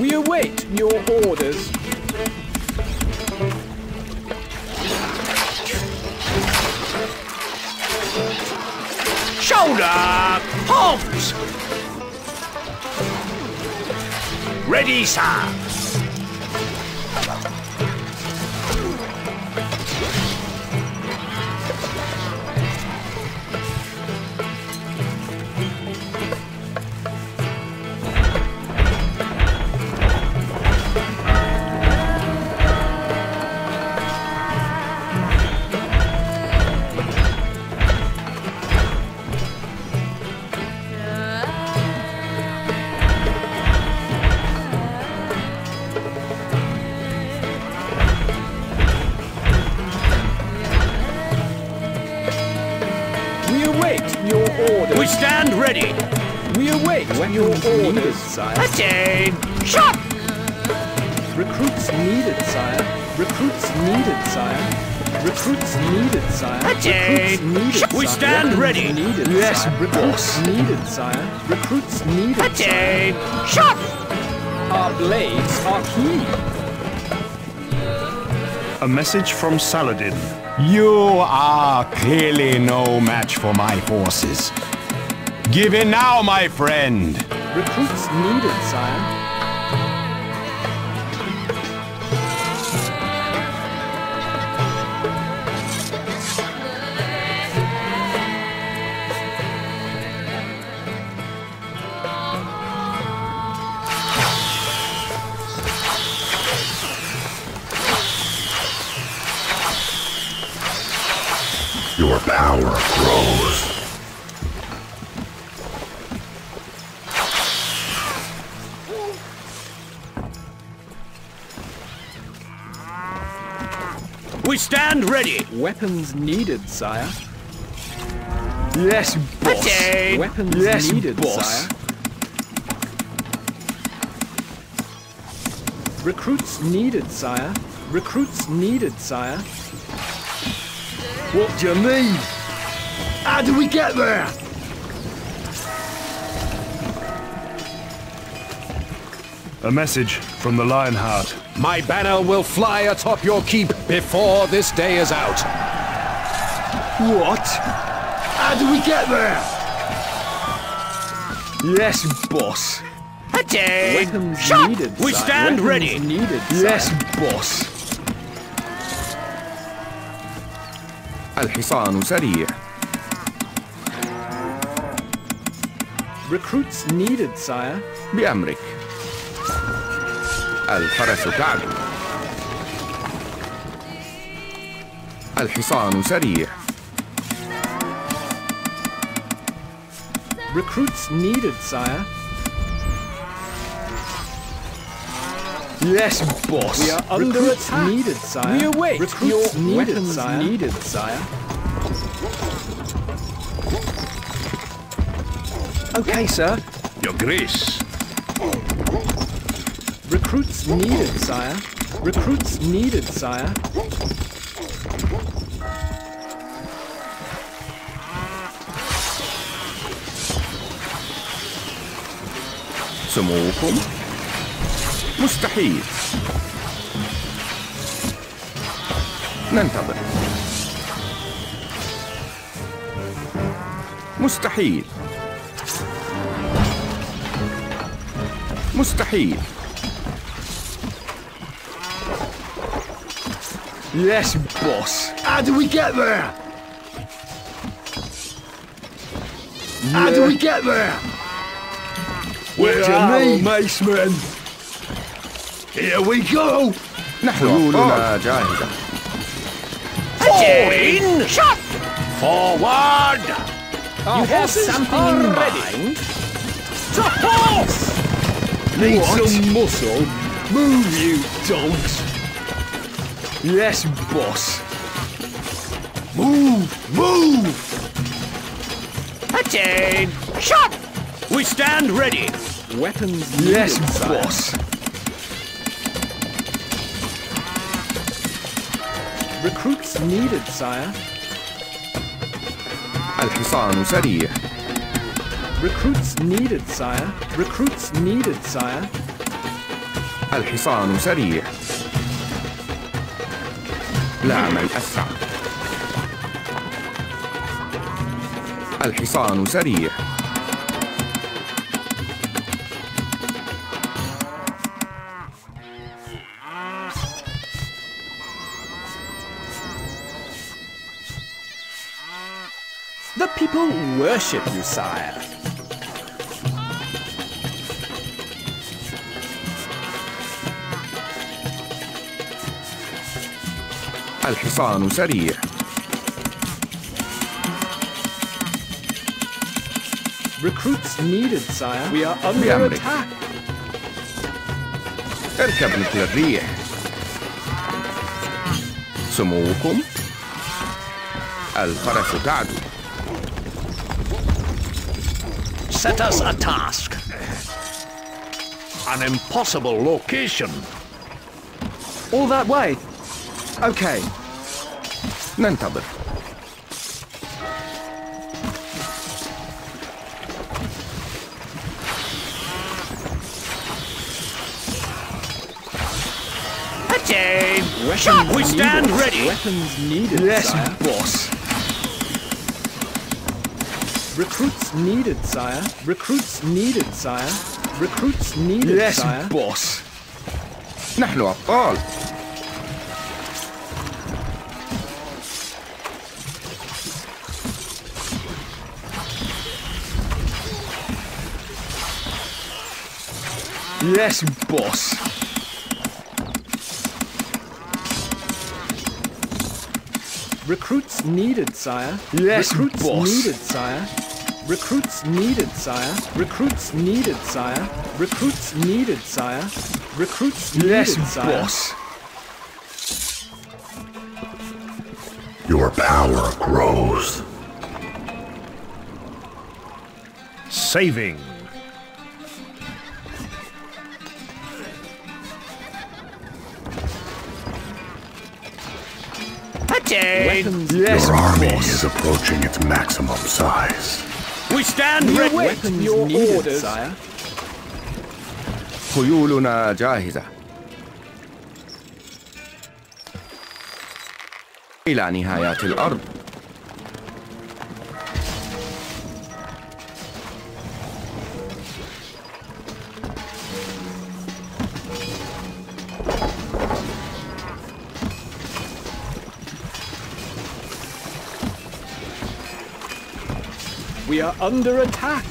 We await your orders. Shoulder! Halt! Ready, sir. Attain! Shot! Recruits needed, sire. Recruits needed, sire. Recruits needed, sire. Attain! We stand ready. Needed, yes, recruits needed, sire. Recruits needed. Attain! Shot! Our blades are key. A message from Saladin. You are clearly no match for my forces. Give in now, my friend. Recruits needed, sire. Your power grows. We stand ready! Weapons needed, sire. Yes, boss! Attain. Weapons yes, needed, boss. Sire. Recruits needed, sire. Recruits needed, sire. What do you mean? How do we get there? A message from the Lionheart. My banner will fly atop your keep before this day is out. What? How do we get there? Yes, boss. Attain! Weapons Shot. Needed, we sire. Stand Weapons ready. Needed, yes, boss. Al-Hisan Usariya. Recruits needed, sire. Bi Amrik. Al Farassudan. Al-Hisan Usariya. Recruits needed, sire. Yes, boss. We are under Recruits attack. Needed, sire. We await. Recruits your needed, weapons sire. Needed, sire. Okay, sir. Your grace. Recruits needed, sire. Recruits needed, sire. سموكم مستحيل. ننتظر. مستحيل. مستحيل. Yes, boss. How do we get there? Yeah. How do we get there? Where are you, macemen? Here we go. Nahnu Abtal. Again. Shot. Forward. Our you have something in mind? To horse. Need what? Some muscle. Move, you dogs. Yes, boss. Move, move. Attain. Shot. We stand ready. Weapons. Yes, boss. Recruits needed, sire. Al-Hisan Usariya. Recruits needed, sire. Recruits needed, sire. Al-Hisan Usariya. لا من أسرع. الحصان سريع. The people worship you, sire. الحصان سريع. Recruits needed, sire. We are under attack. اركب مثل الريح. سموكم الفرس تعدو. Set us a task. An impossible location. All that way. Okay. ننتظر. Shot! We stand ready. Weapons needed. Yes, sire. Boss. Recruits needed, sire. Recruits needed, sire. Recruits needed, yes, sire. Yes, boss. نحن أبطال. Yes, boss. Recruits needed, sire. Yes, recruits boss. Needed, sire. Recruits needed, sire. Recruits needed, sire. Recruits needed, sire. Recruits needed, yes, sire. Boss. Your power grows. Saving. Weapons. Yes, your army boss. Is approaching its maximum size. We stand ready. Weapons your needed, orders, sire. خيولنا جاهزة. إلى نهايات الأرض. We are under attack. A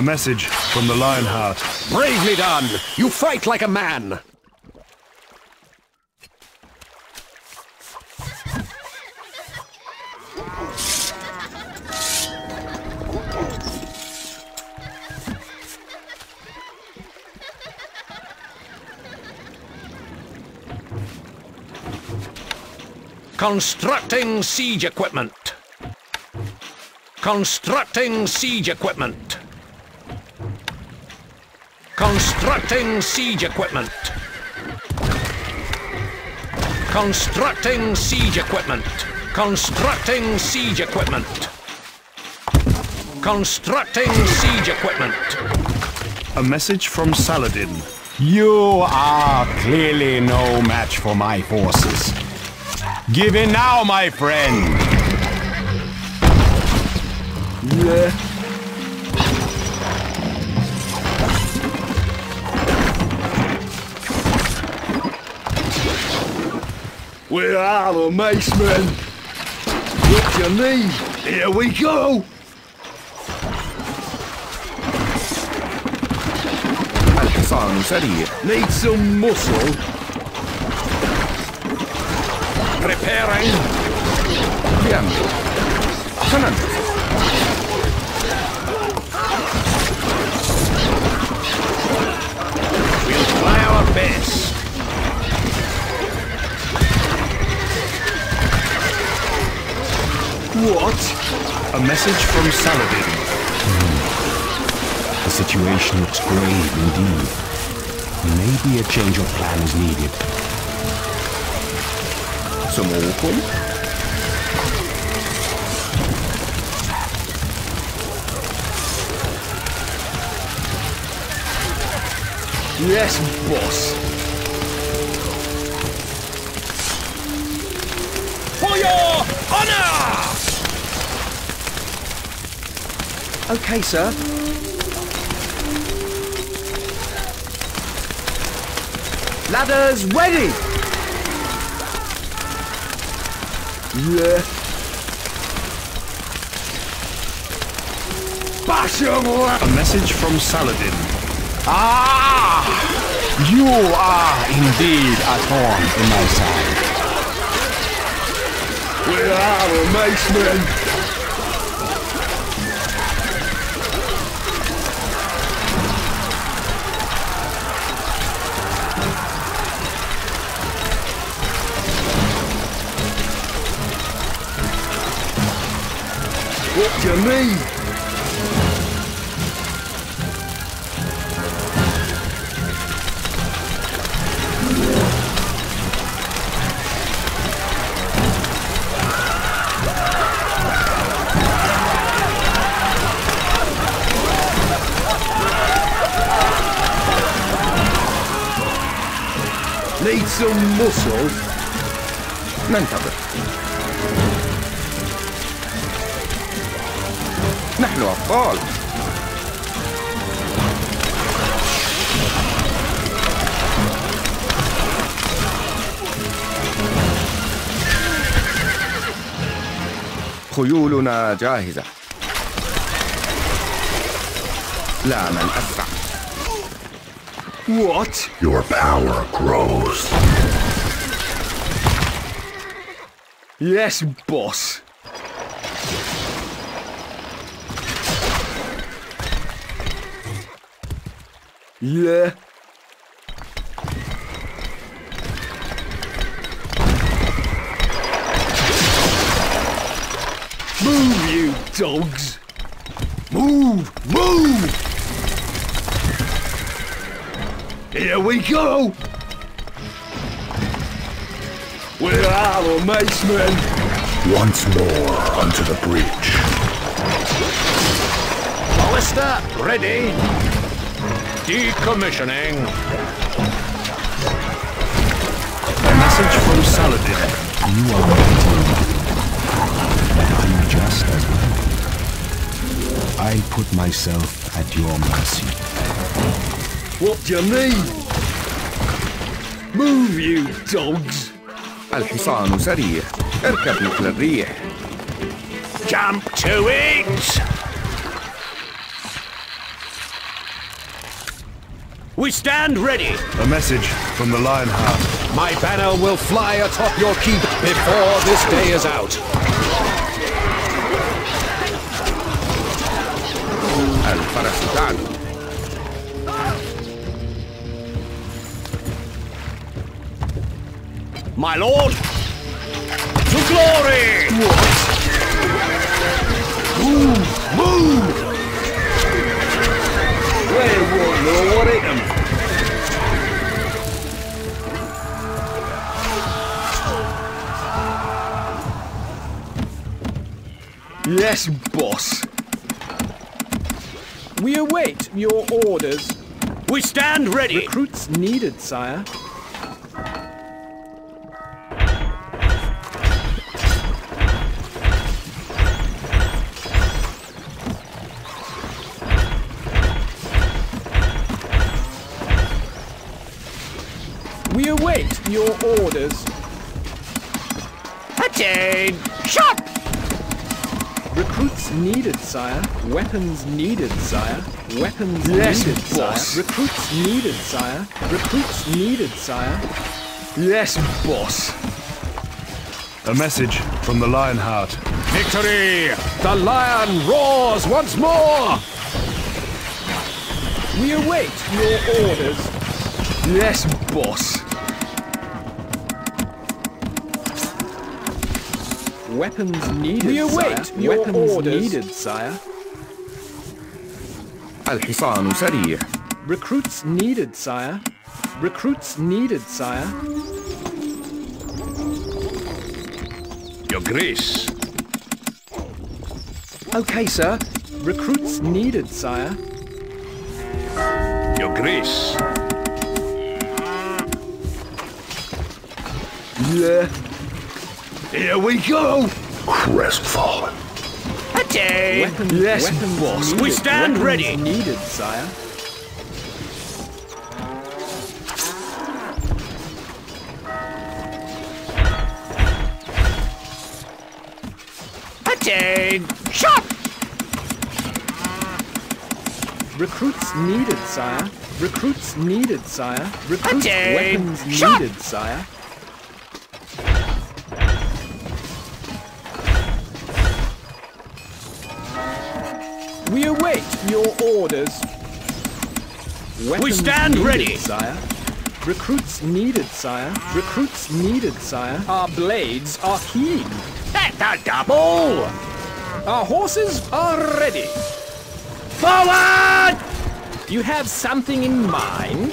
message from the Lionheart. Bravely done. You fight like a man. Constructing siege equipment. Constructing siege equipment. Constructing siege equipment. Constructing siege equipment. Constructing siege equipment. Constructing siege equipment. A message from Saladin. You are clearly no match for my forces. Give in now, my friend. Yeah. We are the macemen. What you need? Here we go. Al-Hisan Usariya needs some muscle. Preparing. Bi Amrik. Cannon. We'll try our best. What? A message from Saladin. Hmm. The situation looks grave indeed. Maybe a change of plan is needed. Some open? Yes, boss. For your honor! Okay, sir. Ladders ready! Yeah. Bash 'em up! A message from Saladin. Ah! You are indeed a thorn in my side. We are the macemen! What do you need? Need some muscle? None cover. Nahnu Abtal. خيولنا جاهزة. لا من أسرع. What? Your power grows. Yes, boss. Yeah. Move, you dogs. Move, move. Here we go. We are the macemen. Once more onto the breach. Ballista, ready. Decommissioning. A message from Saladin. You are right. You just as well. I put myself at your mercy. What do you need? Move, you dogs. Al-Hisan Usariya. اركب مثل الريح. Jump to it. We stand ready! A message from the Lionheart. My banner will fly atop your keep before this day is out. Al Farassudan. My lord! To glory! What? Move! Move! Where was your what it am? Yes, boss. We await your orders. We stand ready! Recruits needed, sire. We await your orders. Attain! Shot! Recruits needed, sire. Weapons needed, sire. Weapons yes, needed, boss. Sire. Recruits needed, sire. Recruits needed, sire. Yes, boss. A message from the Lionheart. Victory! The lion roars once more! We await your orders. Yes, boss. Weapons needed, we await sire. Your weapons orders. Needed, sire. Al-Hisan Usariya. Recruits needed, sire. Recruits needed, sire. Your grace. Okay, sir. Recruits needed, sire. Your grace. Yeah. Here we go! Crestfallen. Attack! Weapons, yes, weapons boss. Needed. We stand weapons ready. Needed, sire. Attack! Shot! Recruits needed, sire. Recruits needed, sire. Recruits Attack! Weapons Shot. Needed, sire. We await your orders. Weapons we stand needed, ready, sire. Recruits needed, sire. Recruits needed, sire. Our blades are keen. That's a double. Our horses are ready. Forward! You have something in mind?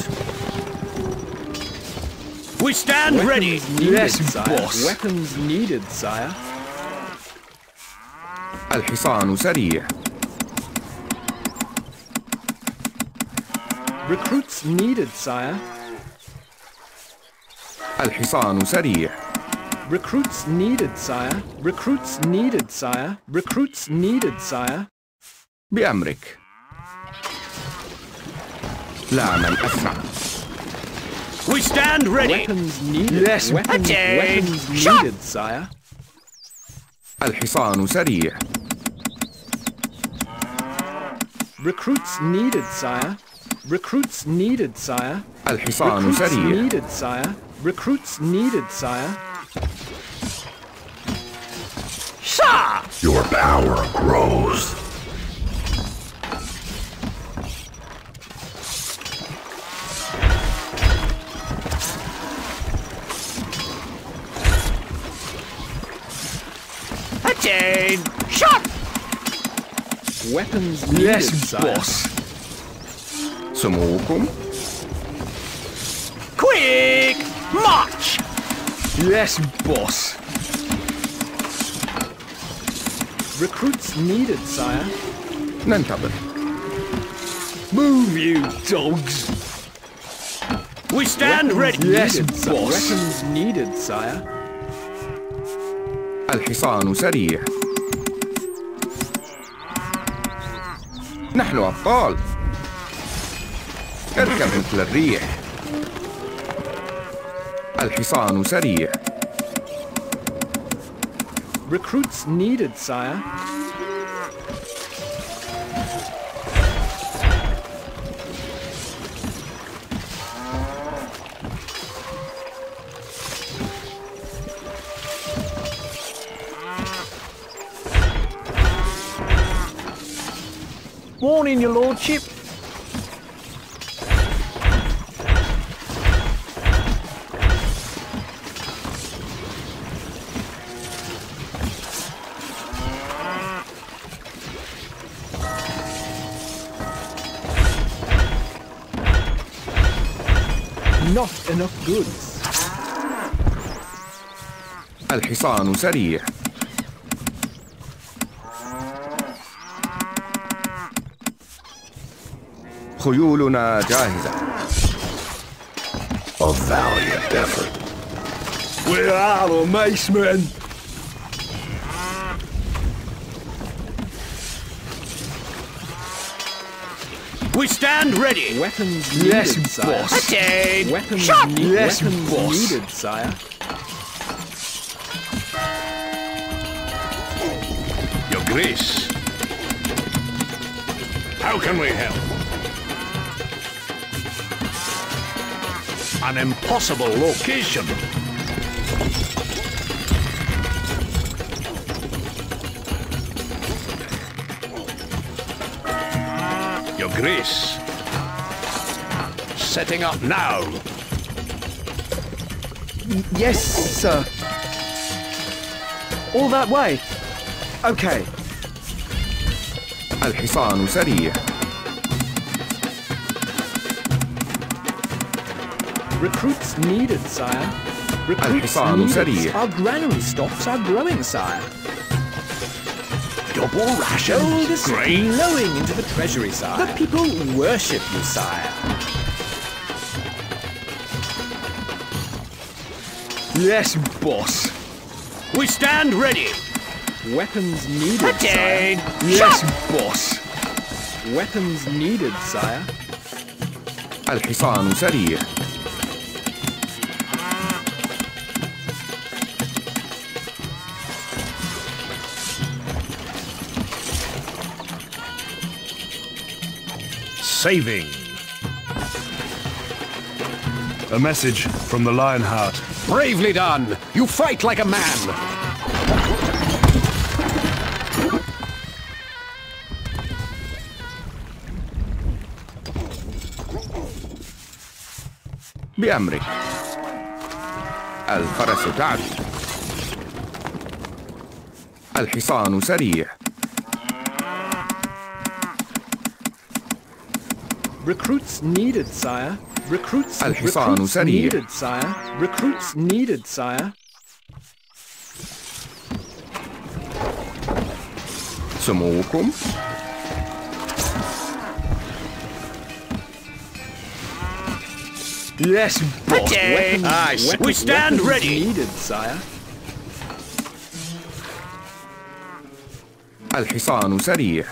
We stand Weapons ready. Needed, yes, sire. Boss. Weapons needed, sire. Al-Hisan Usariya. Recruits needed, sire. Al-Hisan Usariya. Recruits needed, sire. Recruits needed, sire. Recruits needed, sire. Bi Amrik. La man asra. We stand ready. Weapons needed. Yes, weapons, weapons needed, sire. Al-Hisan Usariya. Recruits needed, sire. Recruits needed, sire. Al-Hisan Usariya. Recruits needed, sire. Recruits needed, sire. Sir! Your power grows. Attain! Shot! Weapons needed, yes, sire. Boss. Samookum. Quick march. Yes, boss. Recruits needed, sire. Nantabit. Move, you dogs. We stand ready. Yes, boss. Weapons needed, sire. Al-Hisan Usariya. Nahnu Abtal. اركب مثل الريح. الحصان سريع. Recruits needed, sire. Morning, your lordship. not enough goods. الحصان سريع. خيولنا جاهزة. A valiant effort. We're out of macemen. We stand ready. Weapons needed, yes, sire. Boss. Attack. Weapons, Shot. Ne yes, weapons boss. needed, sire. Your Grace. How can we help? An impossible location. Your Grace. Setting up now. Yes, sir. All that way. Okay. Al-Hisan Usariya. Recruits needed, sire. Recruits needed. Our granary stocks are growing, sire. Double rations. Gold flowing into the treasury, sire. The people worship you, sire. Yes, boss. We stand ready. Weapons needed, Attack. sire. Yes, Shot. boss. Weapons needed, sire. Al-Hisan Usariya. Saving. A message from the Lionheart. Bravely done. You fight like a man. Bi Amrik. Al Farassudan. Al-Hisan Usariya. Recruits needed, sire. Recruits, Al-Hisan Usariya. needed, sire. Recruits needed, sire. سموكم. Yes, boss. Weapons, nice. weapons, we stand weapons ready. Needed, sire. الحصان سريع.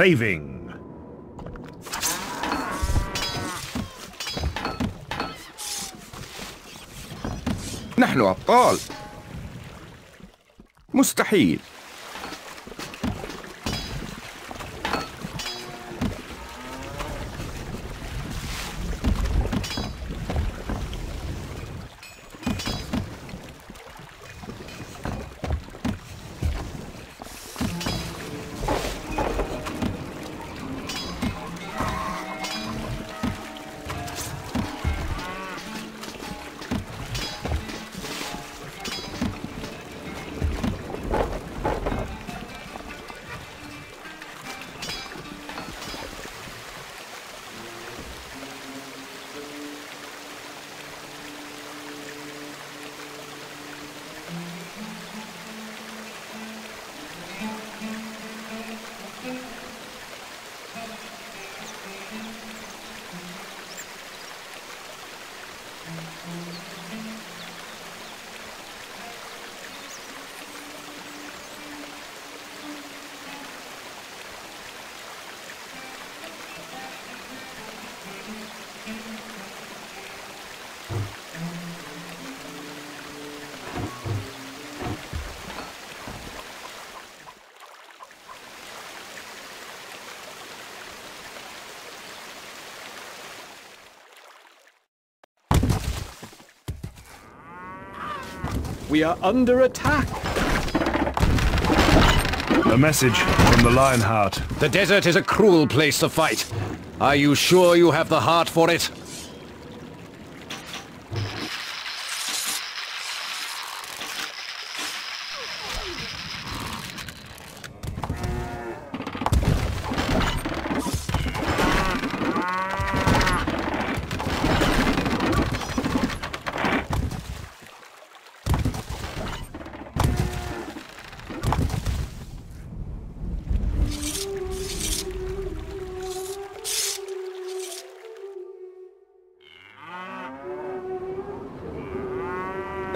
Saving. نحن أبطال. مستحيل. We are under attack. A message from the Lionheart. The desert is a cruel place to fight. Are you sure you have the heart for it?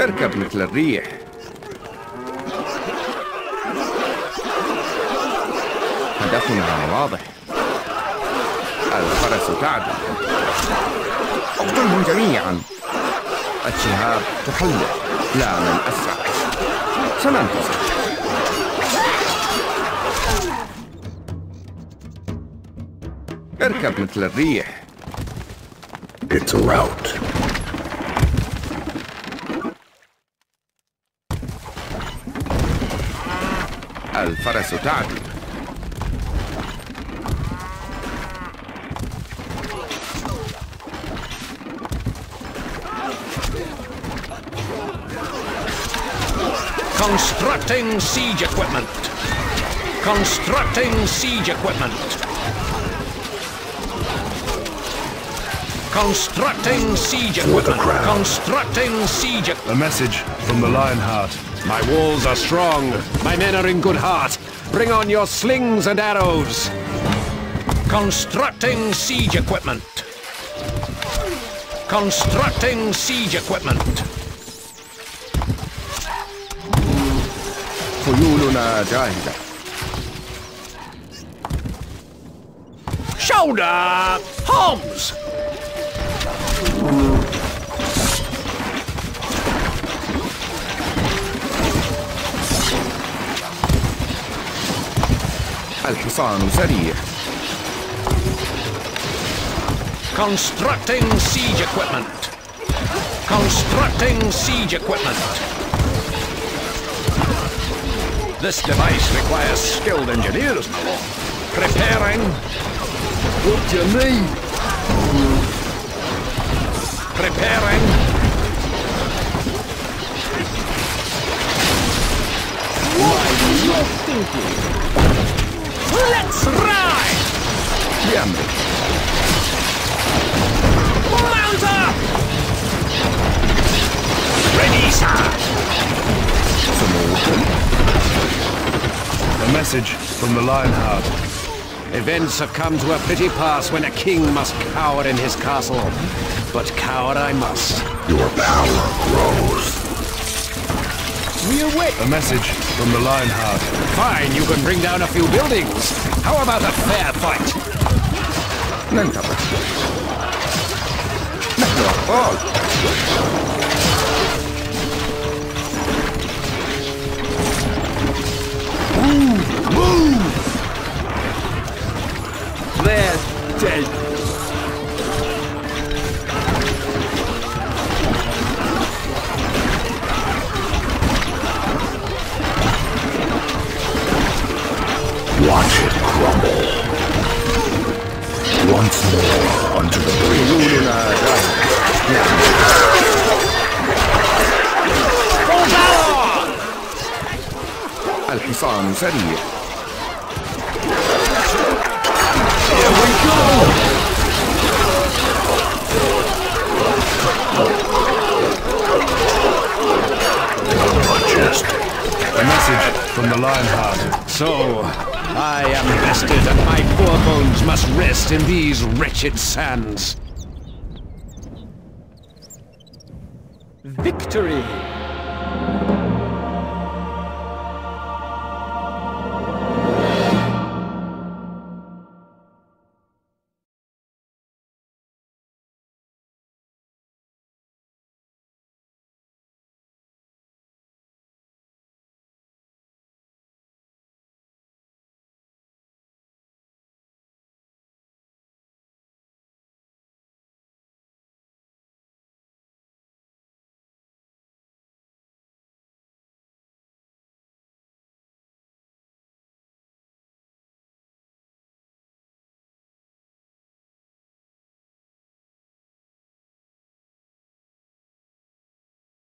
اركب مثل الريح. هدفنا واضح. الفرس تعدل. اقتلهم جميعا. الشهاب تحلق. لا من أسرع. سننتصر. اركب مثل الريح. It's a route. الفرس تعدل. Constructing siege equipment. Constructing siege equipment. Constructing siege equipment. Constructing siege equipment. A message from the Lionheart. My walls are strong. My men are in good heart. Bring on your slings and arrows. Constructing siege equipment. Constructing siege equipment. خيولنا جاهزة. Shoulder Holmes. Al-Hisan Usariya. Constructing siege equipment. Constructing siege equipment. This device requires skilled engineers, my lord. Preparing. What do you mean? Preparing. What are you thinking? Let's ride! Bi Amrik. Mount up! Ready, sir! Some order. A message from the Lionheart. Events have come to a pretty pass when a king must cower in his castle. But cower I must. Your power grows. We await a message from the Lionheart. Fine, you can bring down a few buildings. How about a fair fight? ننتظر. نحن أبطال. Move, move. Let's take. Watch it crumble. Once more onto the bridge. Hold on! Al-Hisan Usariya. Here we go! A message from the Lionheart. So... I am vested, and my poor bones must rest in these wretched sands. Victory!